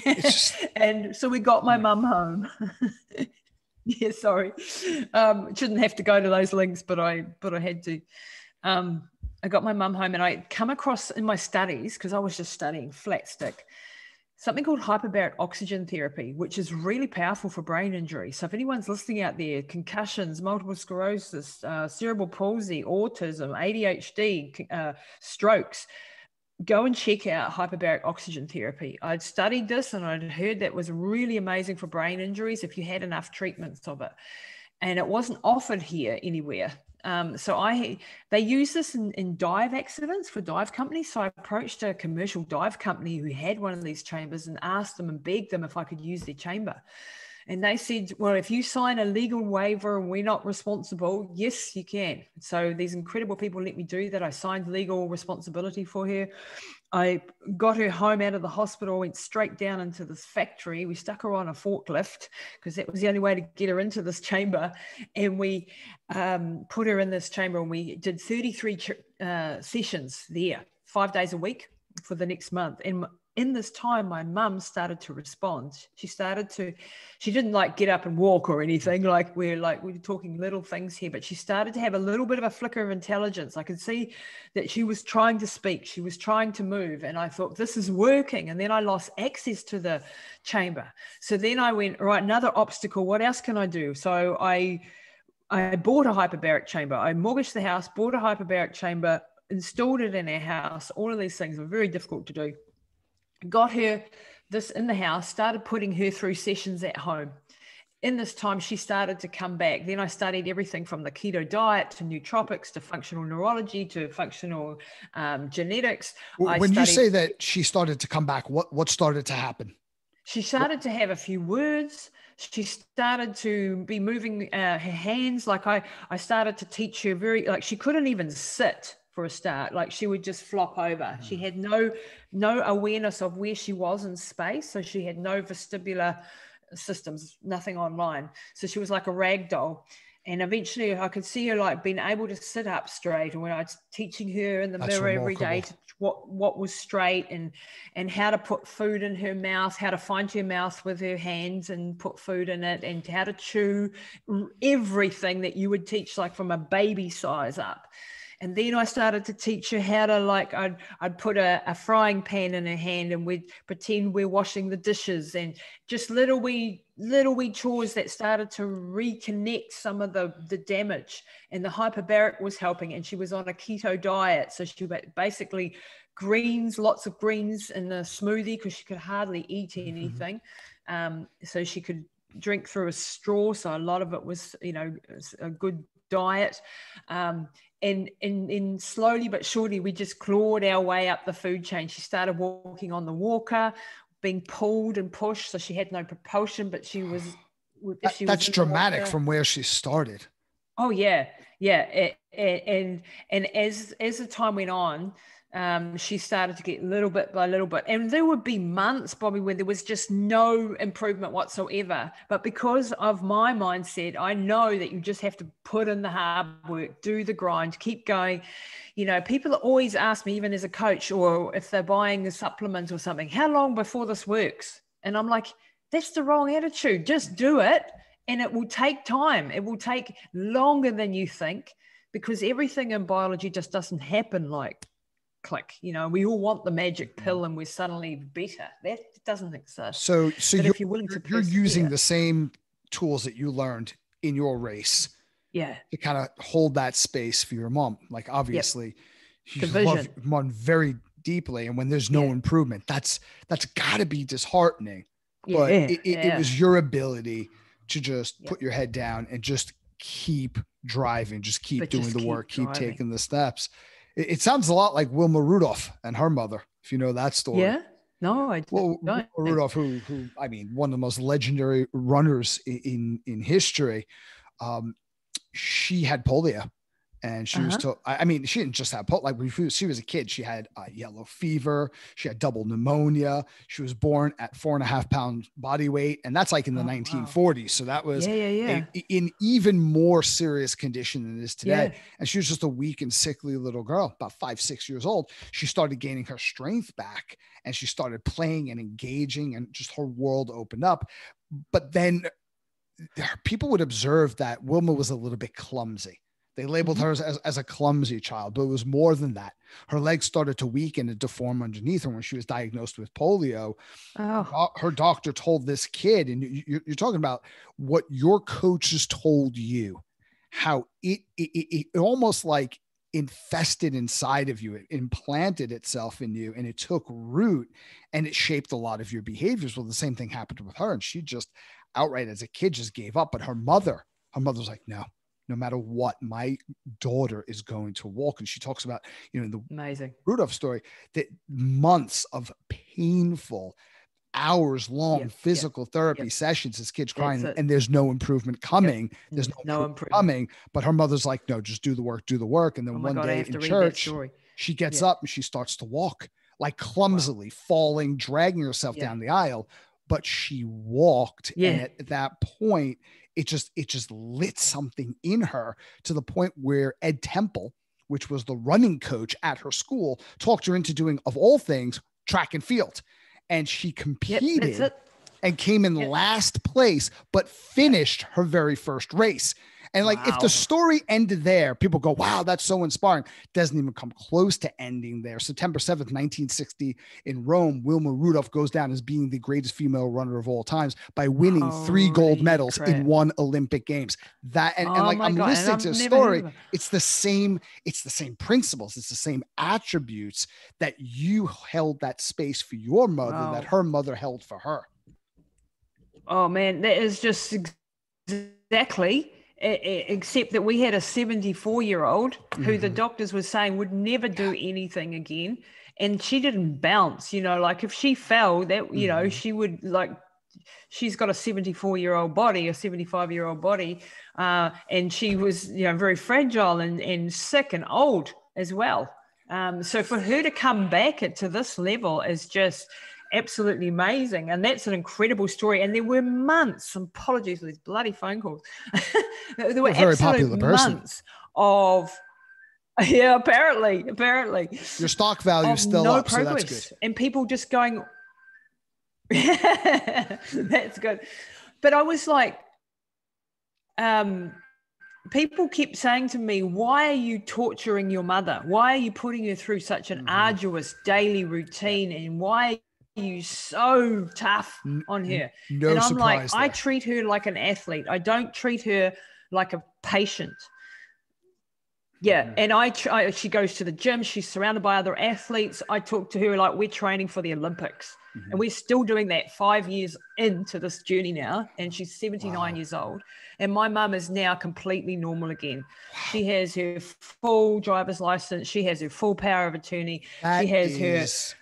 Just... and so we got my mum home. yeah, sorry. Um, shouldn't have to go to those links, but I but I had to. Um, I got my mum home, and I come across in my studies, because I was just studying flat stick, something called hyperbaric oxygen therapy, which is really powerful for brain injury. So if anyone's listening out there, concussions, multiple sclerosis, uh, cerebral palsy, autism, A D H D, uh, strokes, go and check out hyperbaric oxygen therapy. I'd studied this and I'd heard that was really amazing for brain injuries if you had enough treatments of it. And it wasn't offered here anywhere. Um, so I, they use this in, in dive accidents for dive companies. So I approached a commercial dive company who had one of these chambers and asked them and begged them if I could use their chamber. And they said, well, if you sign a legal waiver and we're not responsible, yes, you can. So these incredible people let me do that. I signed legal responsibility for her. I got her home out of the hospital, went straight down into this factory. We stuck her on a forklift because that was the only way to get her into this chamber. And we um, put her in this chamber, and we did thirty-three uh, sessions there, five days a week for the next month. And in this time, my mum started to respond. She started to, she didn't like get up and walk or anything. Like we're like, we're talking little things here, but she started to have a little bit of a flicker of intelligence. I could see that she was trying to speak. She was trying to move. And I thought, this is working. And then I lost access to the chamber. So then I went, all right, another obstacle. What else can I do? So I, I bought a hyperbaric chamber. I mortgaged the house, bought a hyperbaric chamber, installed it in our house. All of these things were very difficult to do. Got her this in the house, started putting her through sessions at home. In this time, she started to come back. Then I studied everything from the keto diet to nootropics to functional neurology to functional um, genetics. When I studied- you say that she started to come back, what, what started to happen? She started to have a few words. She started to be moving uh, her hands. Like I, I started to teach her very, like she couldn't even sit for a start. Like she would just flop over. Mm. She had no, no awareness of where she was in space. So she had no vestibular systems, nothing online. So she was like a rag doll. And eventually I could see her like being able to sit up straight. And when I was teaching her in the That's mirror remarkable. Every day to what, what was straight and, and how to put food in her mouth, how to find her mouth with her hands and put food in it, and how to chew, everything that you would teach like from a baby size up. And then I started to teach her how to, like, I'd, I'd put a, a frying pan in her hand and we'd pretend we're washing the dishes, and just little wee, little wee chores that started to reconnect some of the, the damage. And the hyperbaric was helping, and she was on a keto diet. So she basically greens, lots of greens in a smoothie because she could hardly eat anything. Mm-hmm. Um, so she could drink through a straw. So a lot of it was, you know, a good diet. Um, And, and, and slowly but surely, we just clawed our way up the food chain. She started walking on the walker, being pulled and pushed. So she had no propulsion, but she was... That, she that's was dramatic walker. From where she started. Oh, yeah. Yeah. And, and, and as, as the time went on, um, she started to get little bit by little bit. And there would be months, Bobby, where there was just no improvement whatsoever. But because of my mindset, I know that you just have to put in the hard work, do the grind, keep going. You know, people always ask me, even as a coach, or if they're buying a supplement or something, how long before this works? And I'm like, that's the wrong attitude. Just do it. And it will take time. It will take longer than you think, because everything in biology just doesn't happen like click. You know, we all want the magic pill and we're suddenly better. That doesn't exist. So, so you're, if you're, willing to you're using the same tools that you learned in your race, yeah, to kind of hold that space for your mom. Like obviously, yep. you love your mom very deeply, and when there's no yeah. improvement, that's that's got to be disheartening. Yeah. But it, it, yeah. it was your ability to just yep. put your head down and just keep driving, just keep but doing just the keep work, driving. Keep taking the steps. It sounds a lot like Wilma Rudolph and her mother, if you know that story. Yeah, no, I don't. Well, Wilma Rudolph, who, who, I mean, one of the most legendary runners in in history, um, she had polio, and she uh-huh. was told. I mean, she didn't just have polio. Like when she was, she was a kid, she had uh, yellow fever, she had double pneumonia. She was born at four and a half pound body weight, and that's like in the oh, nineteen forties. Wow. So that was yeah, yeah, yeah. A, in even more serious condition than it is today. Yeah. And she was just a weak and sickly little girl, about five, six years old. She started gaining her strength back, and she started playing and engaging, and just her world opened up. But then people would observe that Wilma was a little bit clumsy. They labeled her as, as, as a clumsy child, but it was more than that. Her legs started to weaken and deform underneath her when she was diagnosed with polio. Oh. Her doctor told this kid, and you, you're talking about what your coaches told you, how it, it, it, it almost like infested inside of you. It implanted itself in you, and it took root, and it shaped a lot of your behaviors. Well, the same thing happened with her, and she just outright as a kid just gave up. But her mother, her mother was like, no. No matter what, my daughter is going to walk. And she talks about, you know, in the amazing Rudolph story, that months of painful, hours long yep, physical yep, therapy yep. sessions, this kid's crying and there's no improvement coming. Yep. There's no, no improvement, improvement coming. But her mother's like, no, just do the work, do the work. And then oh one God, day in church, she gets yeah. up and she starts to walk, like clumsily wow. falling, dragging herself yeah. down the aisle. But she walked. Yeah. And at that point, It just it just lit something in her, to the point where Ed Temple, which was the running coach at her school, talked her into doing, of all things, track and field. and she competed yep, and came in yep. last place, but finished her very first race. And like, wow. if the story ended there, people go, wow, that's so inspiring. Doesn't even come close to ending there. September seventh, nineteen sixty in Rome, Wilma Rudolph goes down as being the greatest female runner of all times by winning Holy three gold medals crap. in one Olympic Games. That, and, oh and like, I'm God. listening I'm to a story. Never. It's the same, it's the same principles. It's the same attributes that you held that space for your mother oh. that her mother held for her. Oh man, that is just exactly except that we had a seventy-four year old who mm-hmm. the doctors were saying would never do anything again. And she didn't bounce, you know, like if she fell that, mm-hmm. you know, she would like, she's got a seventy-four year old body, a seventy-five year old body. Uh, and she was, you know, very fragile and, and sick and old as well. Um, so for her to come back at, to this level is just absolutely amazing, and that's an incredible story. And there were months, apologies for these bloody phone calls, there were absolute months of yeah apparently apparently your stock value is still up, so that's good. And people just going that's good. But I was like, um people kept saying to me, why are you torturing your mother? Why are you putting her through such an mm-hmm. arduous daily routine, and why you so tough on her? No and I'm like, there. I treat her like an athlete. I don't treat her like a patient. Yeah. Mm-hmm. And I, try, she goes to the gym. She's surrounded by other athletes. I talk to her like we're training for the Olympics, mm-hmm. and we're still doing that five years into this journey now. And she's seventy-nine wow. years old. And my mum is now completely normal again. Wow. She has her full driver's license. She has her full power of attorney. That she has is- her.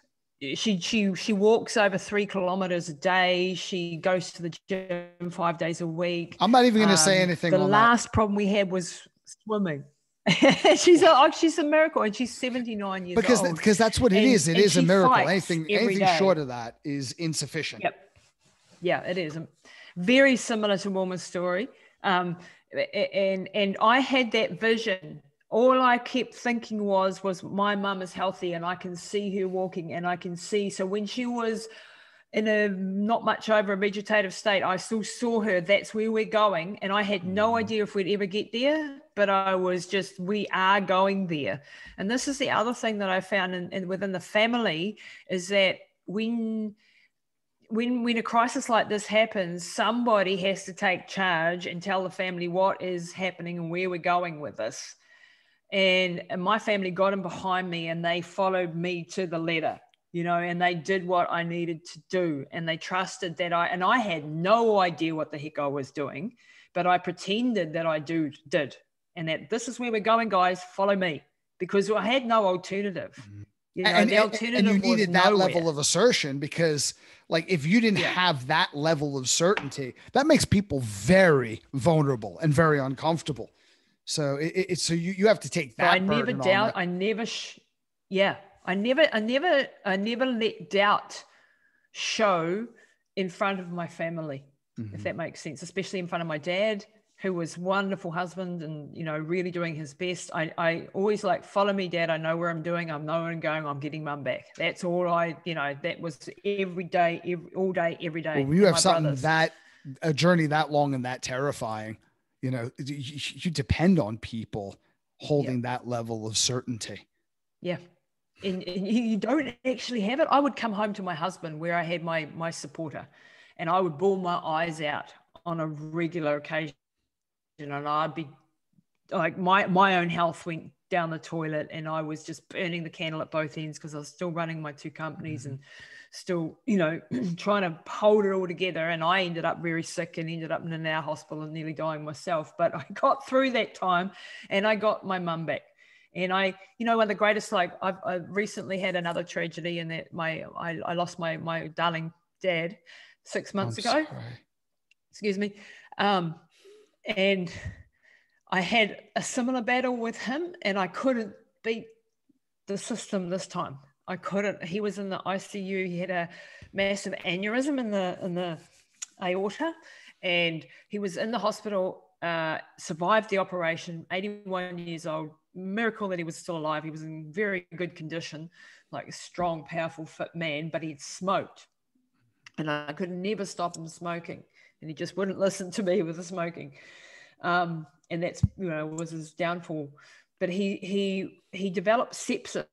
She she she walks over three kilometers a day. She goes to the gym five days a week. I'm not even going to um, say anything. The on last that. problem we had was swimming. she's a she's a miracle, and she's seventy-nine years because, old. Because that's what it and, is. It is a miracle. Anything anything day. short of that is insufficient. Yep. Yeah, it is. Very similar to Wilma's story. Um, and and I had that vision. All I kept thinking was, was my mum is healthy and I can see her walking and I can see. So when she was in a not much over a vegetative state, I still saw her. That's where we're going. And I had no idea if we'd ever get there, but I was just, we are going there. And this is the other thing that I found in, in, within the family is that when... When when a crisis like this happens, somebody has to take charge and tell the family what is happening and where we're going with this. And, and my family got in behind me and they followed me to the letter, you know, and they did what I needed to do. And they trusted that I, and I had no idea what the heck I was doing, but I pretended that I do did. And that this is where we're going, guys, follow me, because I had no alternative. Mm-hmm. You know, and, and, and you needed that nowhere. level of assertion, because like if you didn't yeah. have that level of certainty, that makes people very vulnerable and very uncomfortable. So it's it, so you, you have to take that. But I never doubt. I never. Sh- yeah, I never. I never. I never let doubt show in front of my family, mm-hmm. if that makes sense. Especially in front of my dad, who was a wonderful husband and, you know, really doing his best. I, I always like, follow me, Dad. I know where I'm doing. I know where I'm going. I'm getting Mum back. That's all I, you know, that was every day, every, all day, every day. Well, you have something brothers. that, a journey that long and that terrifying, you know, you, you depend on people holding yeah. that level of certainty. Yeah. And, and you don't actually have it. I would come home to my husband where I had my, my supporter, and I would bawl my eyes out on a regular occasion. And I'd be like, my my own health went down the toilet, and I was just burning the candle at both ends because I was still running my two companies mm-hmm. and still, you know, trying to hold it all together. And I ended up very sick and ended up in an hour hospital and nearly dying myself. But I got through that time, and I got my mum back. And I, you know, one of the greatest, like I've, I've recently had another tragedy, and that my I, I lost my my darling dad six months I'm ago. Sorry. Excuse me. Um, And I had a similar battle with him, and I couldn't beat the system this time. I couldn't. He was in the I C U. He had a massive aneurysm in the in the aorta, and he was in the hospital, uh, survived the operation, eighty-one years old. Miracle that he was still alive. He was in very good condition, like a strong, powerful, fit man, but he'd smoked. and I could never stop him smoking, and he just wouldn't listen to me with the smoking. Um, and that's, you know, was his downfall. But he he he developed sepsis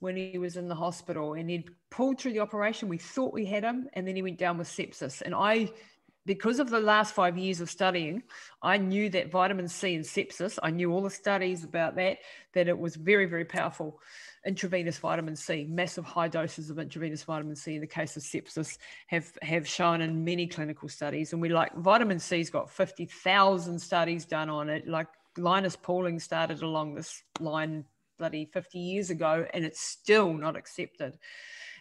when he was in the hospital, and he'd pulled through the operation. We thought we had him, and then he went down with sepsis. And I, because of the last five years of studying, I knew that vitamin C and sepsis, I knew all the studies about that, that it was very, very powerful. Intravenous vitamin C, massive high doses of intravenous vitamin C in the case of sepsis have, have shown in many clinical studies. And we like, vitamin C's got fifty thousand studies done on it. Like Linus Pauling started along this line bloody fifty years ago, and it's still not accepted.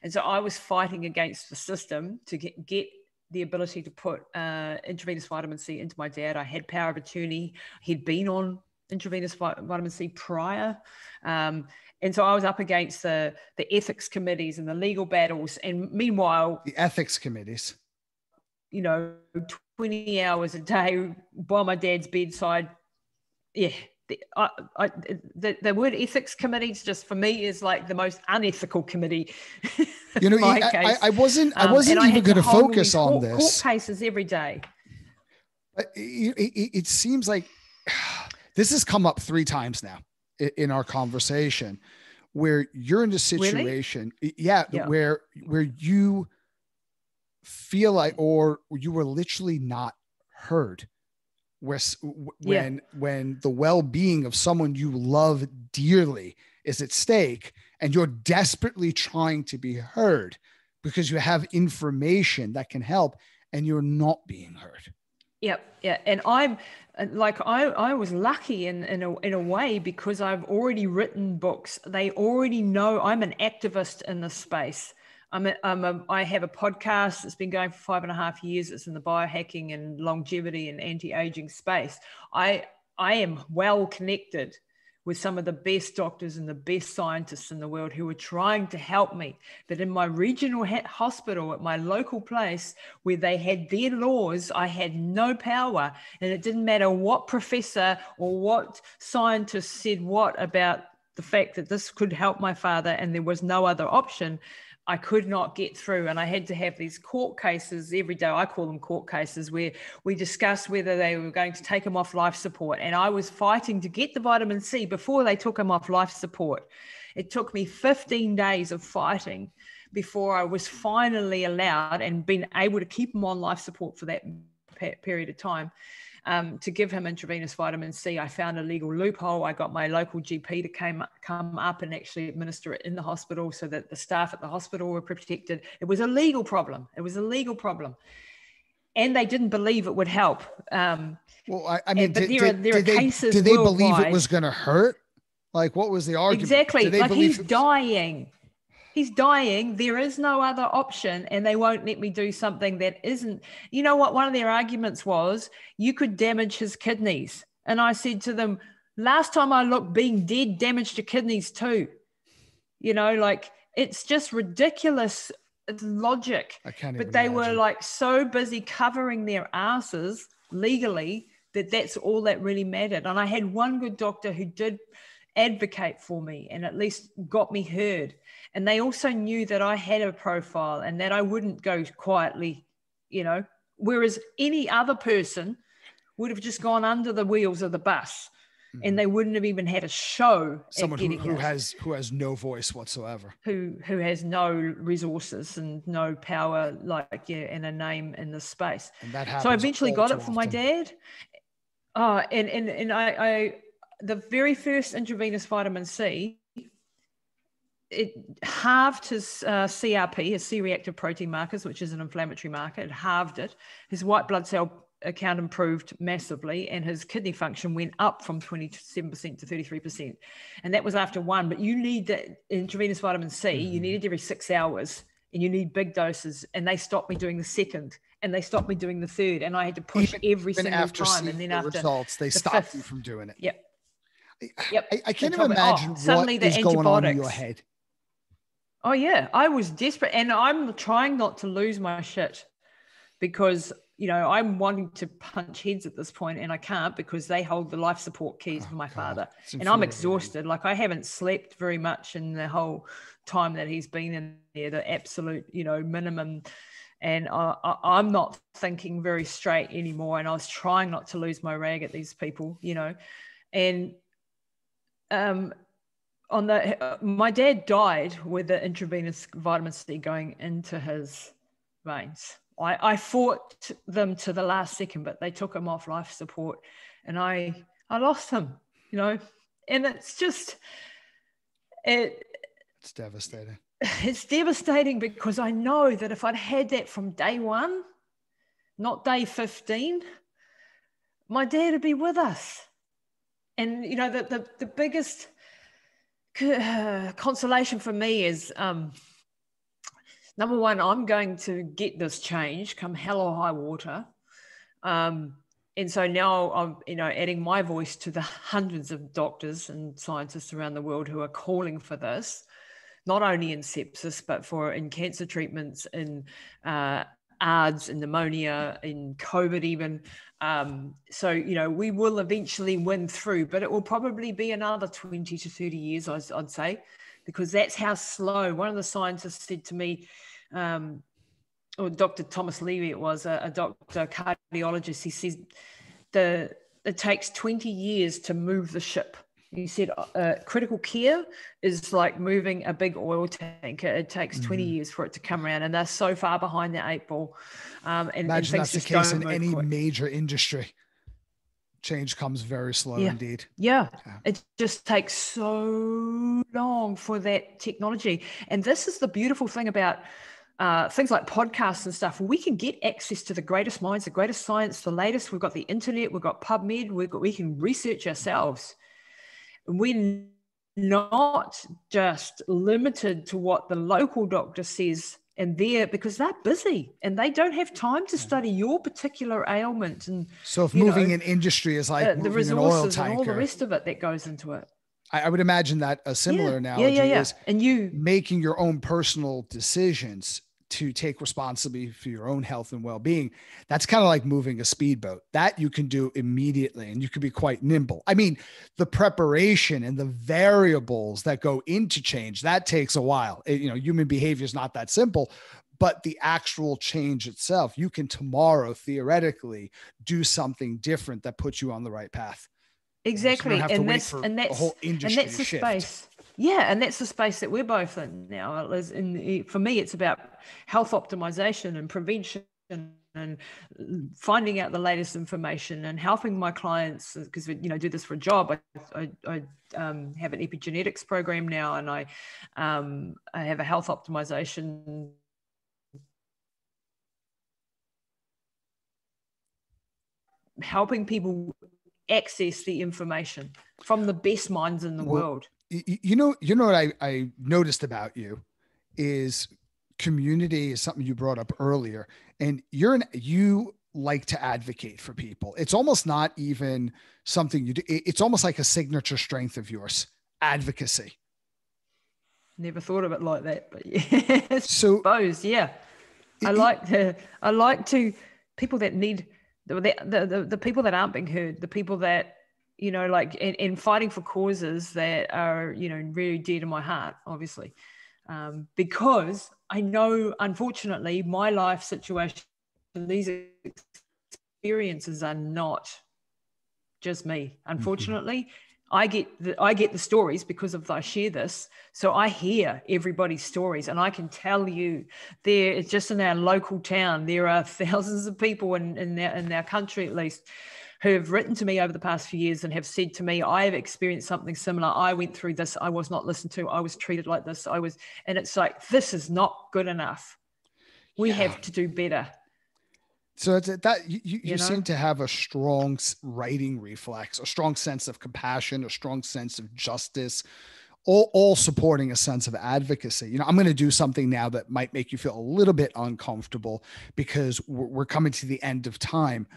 And so I was fighting against the system to get, get the ability to put uh, intravenous vitamin C into my dad. I had power of attorney. He'd been on intravenous vitamin C prior. Um, and so I was up against the, the ethics committees and the legal battles. And meanwhile, the ethics committees, you know, twenty hours a day by my dad's bedside. Yeah. The, I, I, the, the word ethics committees just for me is like the most unethical committee. You know, I, I, I wasn't, I wasn't um, even going to focus on court, this. Court cases every day. It, it, it seems like this has come up three times now in our conversation, where you're in a situation, really? yeah, yeah, where where you feel like, or you were literally not heard. Where, when, yeah. when the well-being of someone you love dearly is at stake, and you're desperately trying to be heard because you have information that can help, and you're not being heard. Yep. Yeah. And I'm like, I, I was lucky in, in, a, in a way, because I've already written books. They already know I'm an activist in this space. I'm a, I'm a, I have a podcast that's been going for five and a half years. It's in the biohacking and longevity and anti-aging space. I, I am well connected with some of the best doctors and the best scientists in the world who are trying to help me. But in my regional ha- hospital, at my local place where they had their laws, I had no power. And it didn't matter what professor or what scientist said what about the fact that this could help my father and there was no other option. I could not get through, and I had to have these court cases every day. I call them court cases, where we discussed whether they were going to take him off life support. And I was fighting to get the vitamin C before they took him off life support. It took me fifteen days of fighting before I was finally allowed and been able to keep him on life support for that period of time. Um, to give him intravenous vitamin C, I found a legal loophole. I got my local G P to came, come up and actually administer it in the hospital so that the staff at the hospital were protected. It was a legal problem. It was a legal problem. And they didn't believe it would help. Um, well, I, I mean, and, but did, there are, there did, are cases did they, did they believe it was going to hurt? Like, what was the argument? Exactly. Like, he's was- dying. He's dying. There is no other option, and they won't let me do something that isn't. You know what? One of their arguments was you could damage his kidneys. And I said to them, last time I looked, being dead damaged your kidneys too. You know, like, it's just ridiculous logic. I can't even but they imagine. Were like so busy covering their asses legally that that's all that really mattered. And I had one good doctor who did advocate for me and at least got me heard. And they also knew that I had a profile and that I wouldn't go quietly, you know, whereas any other person would have just gone under the wheels of the bus mm. and they wouldn't have even had a show. Someone who, who has who has no voice whatsoever. Who who has no resources and no power, like, yeah, and a name in this space. And that happens. So I eventually got it for often. my dad. Oh, and, and, and I, I, the very first intravenous vitamin C, it halved his uh, C R P, his C-reactive protein markers, which is an inflammatory marker. It halved it. His white blood cell count improved massively, and his kidney function went up from twenty-seven percent to thirty-three percent. And that was after one. But you need that intravenous vitamin C. Mm-hmm. You need it every six hours, and you need big doses. And they stopped me doing the second, and they stopped me doing the third, and I had to push even, every even single time. And then the after results, they the stopped fifth, you from doing it. Yep. Yep. I, I can't even imagine oh, what is going on in your head. Oh, yeah. I was desperate. And I'm trying not to lose my shit because, you know, I'm wanting to punch heads at this point, and I can't because they hold the life support keys oh, for my God. father. It's and I'm exhausted. Like, I haven't slept very much in the whole time that he's been in there, the absolute, you know, minimum and I, I, I'm not thinking very straight anymore. And I was trying not to lose my rag at these people, you know. And um, on the, uh, my dad died with the intravenous vitamin C going into his veins. I, I fought them to the last second, but they took him off life support, and I, I lost him, you know. And it's just, it, it's devastating. It's devastating, because I know that if I'd had that from day one, not day fifteen, my dad would be with us. And, you know, the, the, the biggest consolation for me is, um, number one, I'm going to get this change come hell or high water. Um, and so now I'm, you know, adding my voice to the hundreds of doctors and scientists around the world who are calling for this, not only in sepsis, but for in cancer treatments, in uh, A R D S, in pneumonia, in COVID even. Um, so, you know, we will eventually win through, but it will probably be another twenty to thirty years, I'd, I'd say, because that's how slow. One of the scientists said to me, um, or Doctor Thomas Levy, it was a, a doctor, cardiologist, he says the, it takes twenty years to move the ship. He said uh, critical care is like moving a big oil tanker. It takes twenty mm-hmm. years for it to come around, and they're so far behind the eight ball. Um, and, Imagine and that's the case in any quick. major industry. Change comes very slow yeah. indeed. Yeah. yeah, it just takes so long for that technology. And this is the beautiful thing about uh, things like podcasts and stuff. We can get access to the greatest minds, the greatest science, the latest. We've got the internet, we've got PubMed, we've got, we can research ourselves. We're not just limited to what the local doctor says, and they're, because they're busy and they don't have time to study your particular ailment. And so if moving know, an industry is like uh, moving the resources an oil tanker, and all the rest of it that goes into it. I, I would imagine that a similar yeah, analogy yeah, yeah, yeah. is and you making your own personal decisions to take responsibility for your own health and well-being. That's kind of like moving a speedboat that you can do immediately, and you can be quite nimble. I mean, the preparation and the variables that go into change, that takes a while. It, you know, human behavior is not that simple, but the actual change itself, you can tomorrow theoretically do something different that puts you on the right path. Exactly. So and, that's, and, that's, whole and that's and that's the shift. space. Yeah, and that's the space that we're both in now. And for me, it's about health optimization and prevention and finding out the latest information and helping my clients, because we, you know, do this for a job. I, I, I um, have an epigenetics program now, and I um, I have a health optimization. Helping people access the information from the best minds in the well, world. You know, you know what I, I noticed about you is community is something you brought up earlier, and you're an, you like to advocate for people. It's almost not even something you do. It's almost like a signature strength of yours, advocacy. Never thought of it like that, but yeah, so, suppose, yeah. I it, like to, I like to people that need the, the, the, the people that aren't being heard, the people that, you know, like in, in fighting for causes that are, you know, really dear to my heart, obviously, um, because I know, unfortunately, my life situation, these experiences are not just me. Unfortunately, mm-hmm. I get the, I get the stories because of I share this, so I hear everybody's stories, and I can tell you there. It's just in our local town, there are thousands of people in in their, in our country, at least, who have written to me over the past few years and have said to me, I have experienced something similar. I went through this. I was not listened to. I was treated like this. I was, and it's like, this is not good enough. We yeah. have to do better. So it's, that you, you, you know? seem to have a strong writing reflex, a strong sense of compassion, a strong sense of justice, all, all supporting a sense of advocacy. You know, I'm going to do something now that might make you feel a little bit uncomfortable because we're, we're coming to the end of time.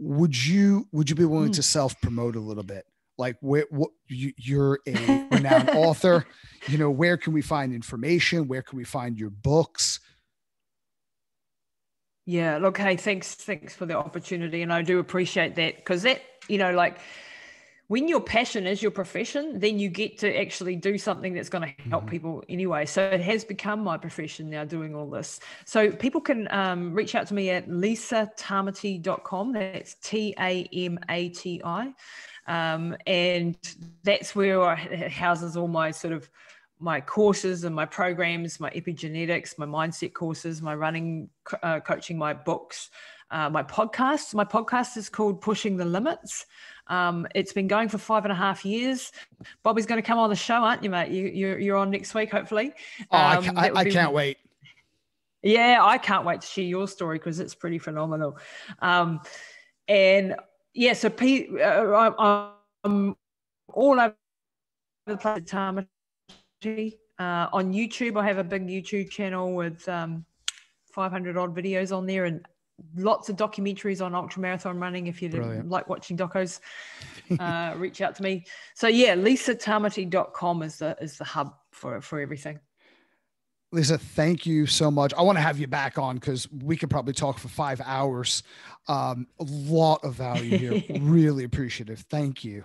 Would you, would you be willing mm. to self-promote a little bit? Like where, what you, you're a renowned author, you know, where can we find information? Where can we find your books? Yeah. Look, hey, thanks. Thanks for the opportunity. And I do appreciate that, because that, you know, like when your passion is your profession, then you get to actually do something that's going to help mm-hmm. people anyway. So it has become my profession now, doing all this. So people can um, reach out to me at lisa tamati dot com. That's T A M A T I. Um, and that's where I, it houses all my sort of my courses and my programs, my epigenetics, my mindset courses, my running, uh, coaching, my books, uh, my podcast. My podcast is called Pushing the Limits. Um, it's been going for five and a half years. Bobby's going to come on the show, aren't you, mate? You, you're, you're on next week, hopefully. Oh, um, I, I, I be... can't wait. Yeah, I can't wait to share your story because it's pretty phenomenal. Um, and yeah, so Pete, uh, I'm, I'm all over the place. Uh, on YouTube, I have a big YouTube channel with um, five hundred odd videos on there, and lots of documentaries on ultramarathon running. If you like watching docos, uh, reach out to me. So yeah, lisa tamati dot com is the is the hub for for everything. Lisa, thank you so much. I want to have you back on because we could probably talk for five hours. Um, a lot of value here. Really appreciative. Thank you.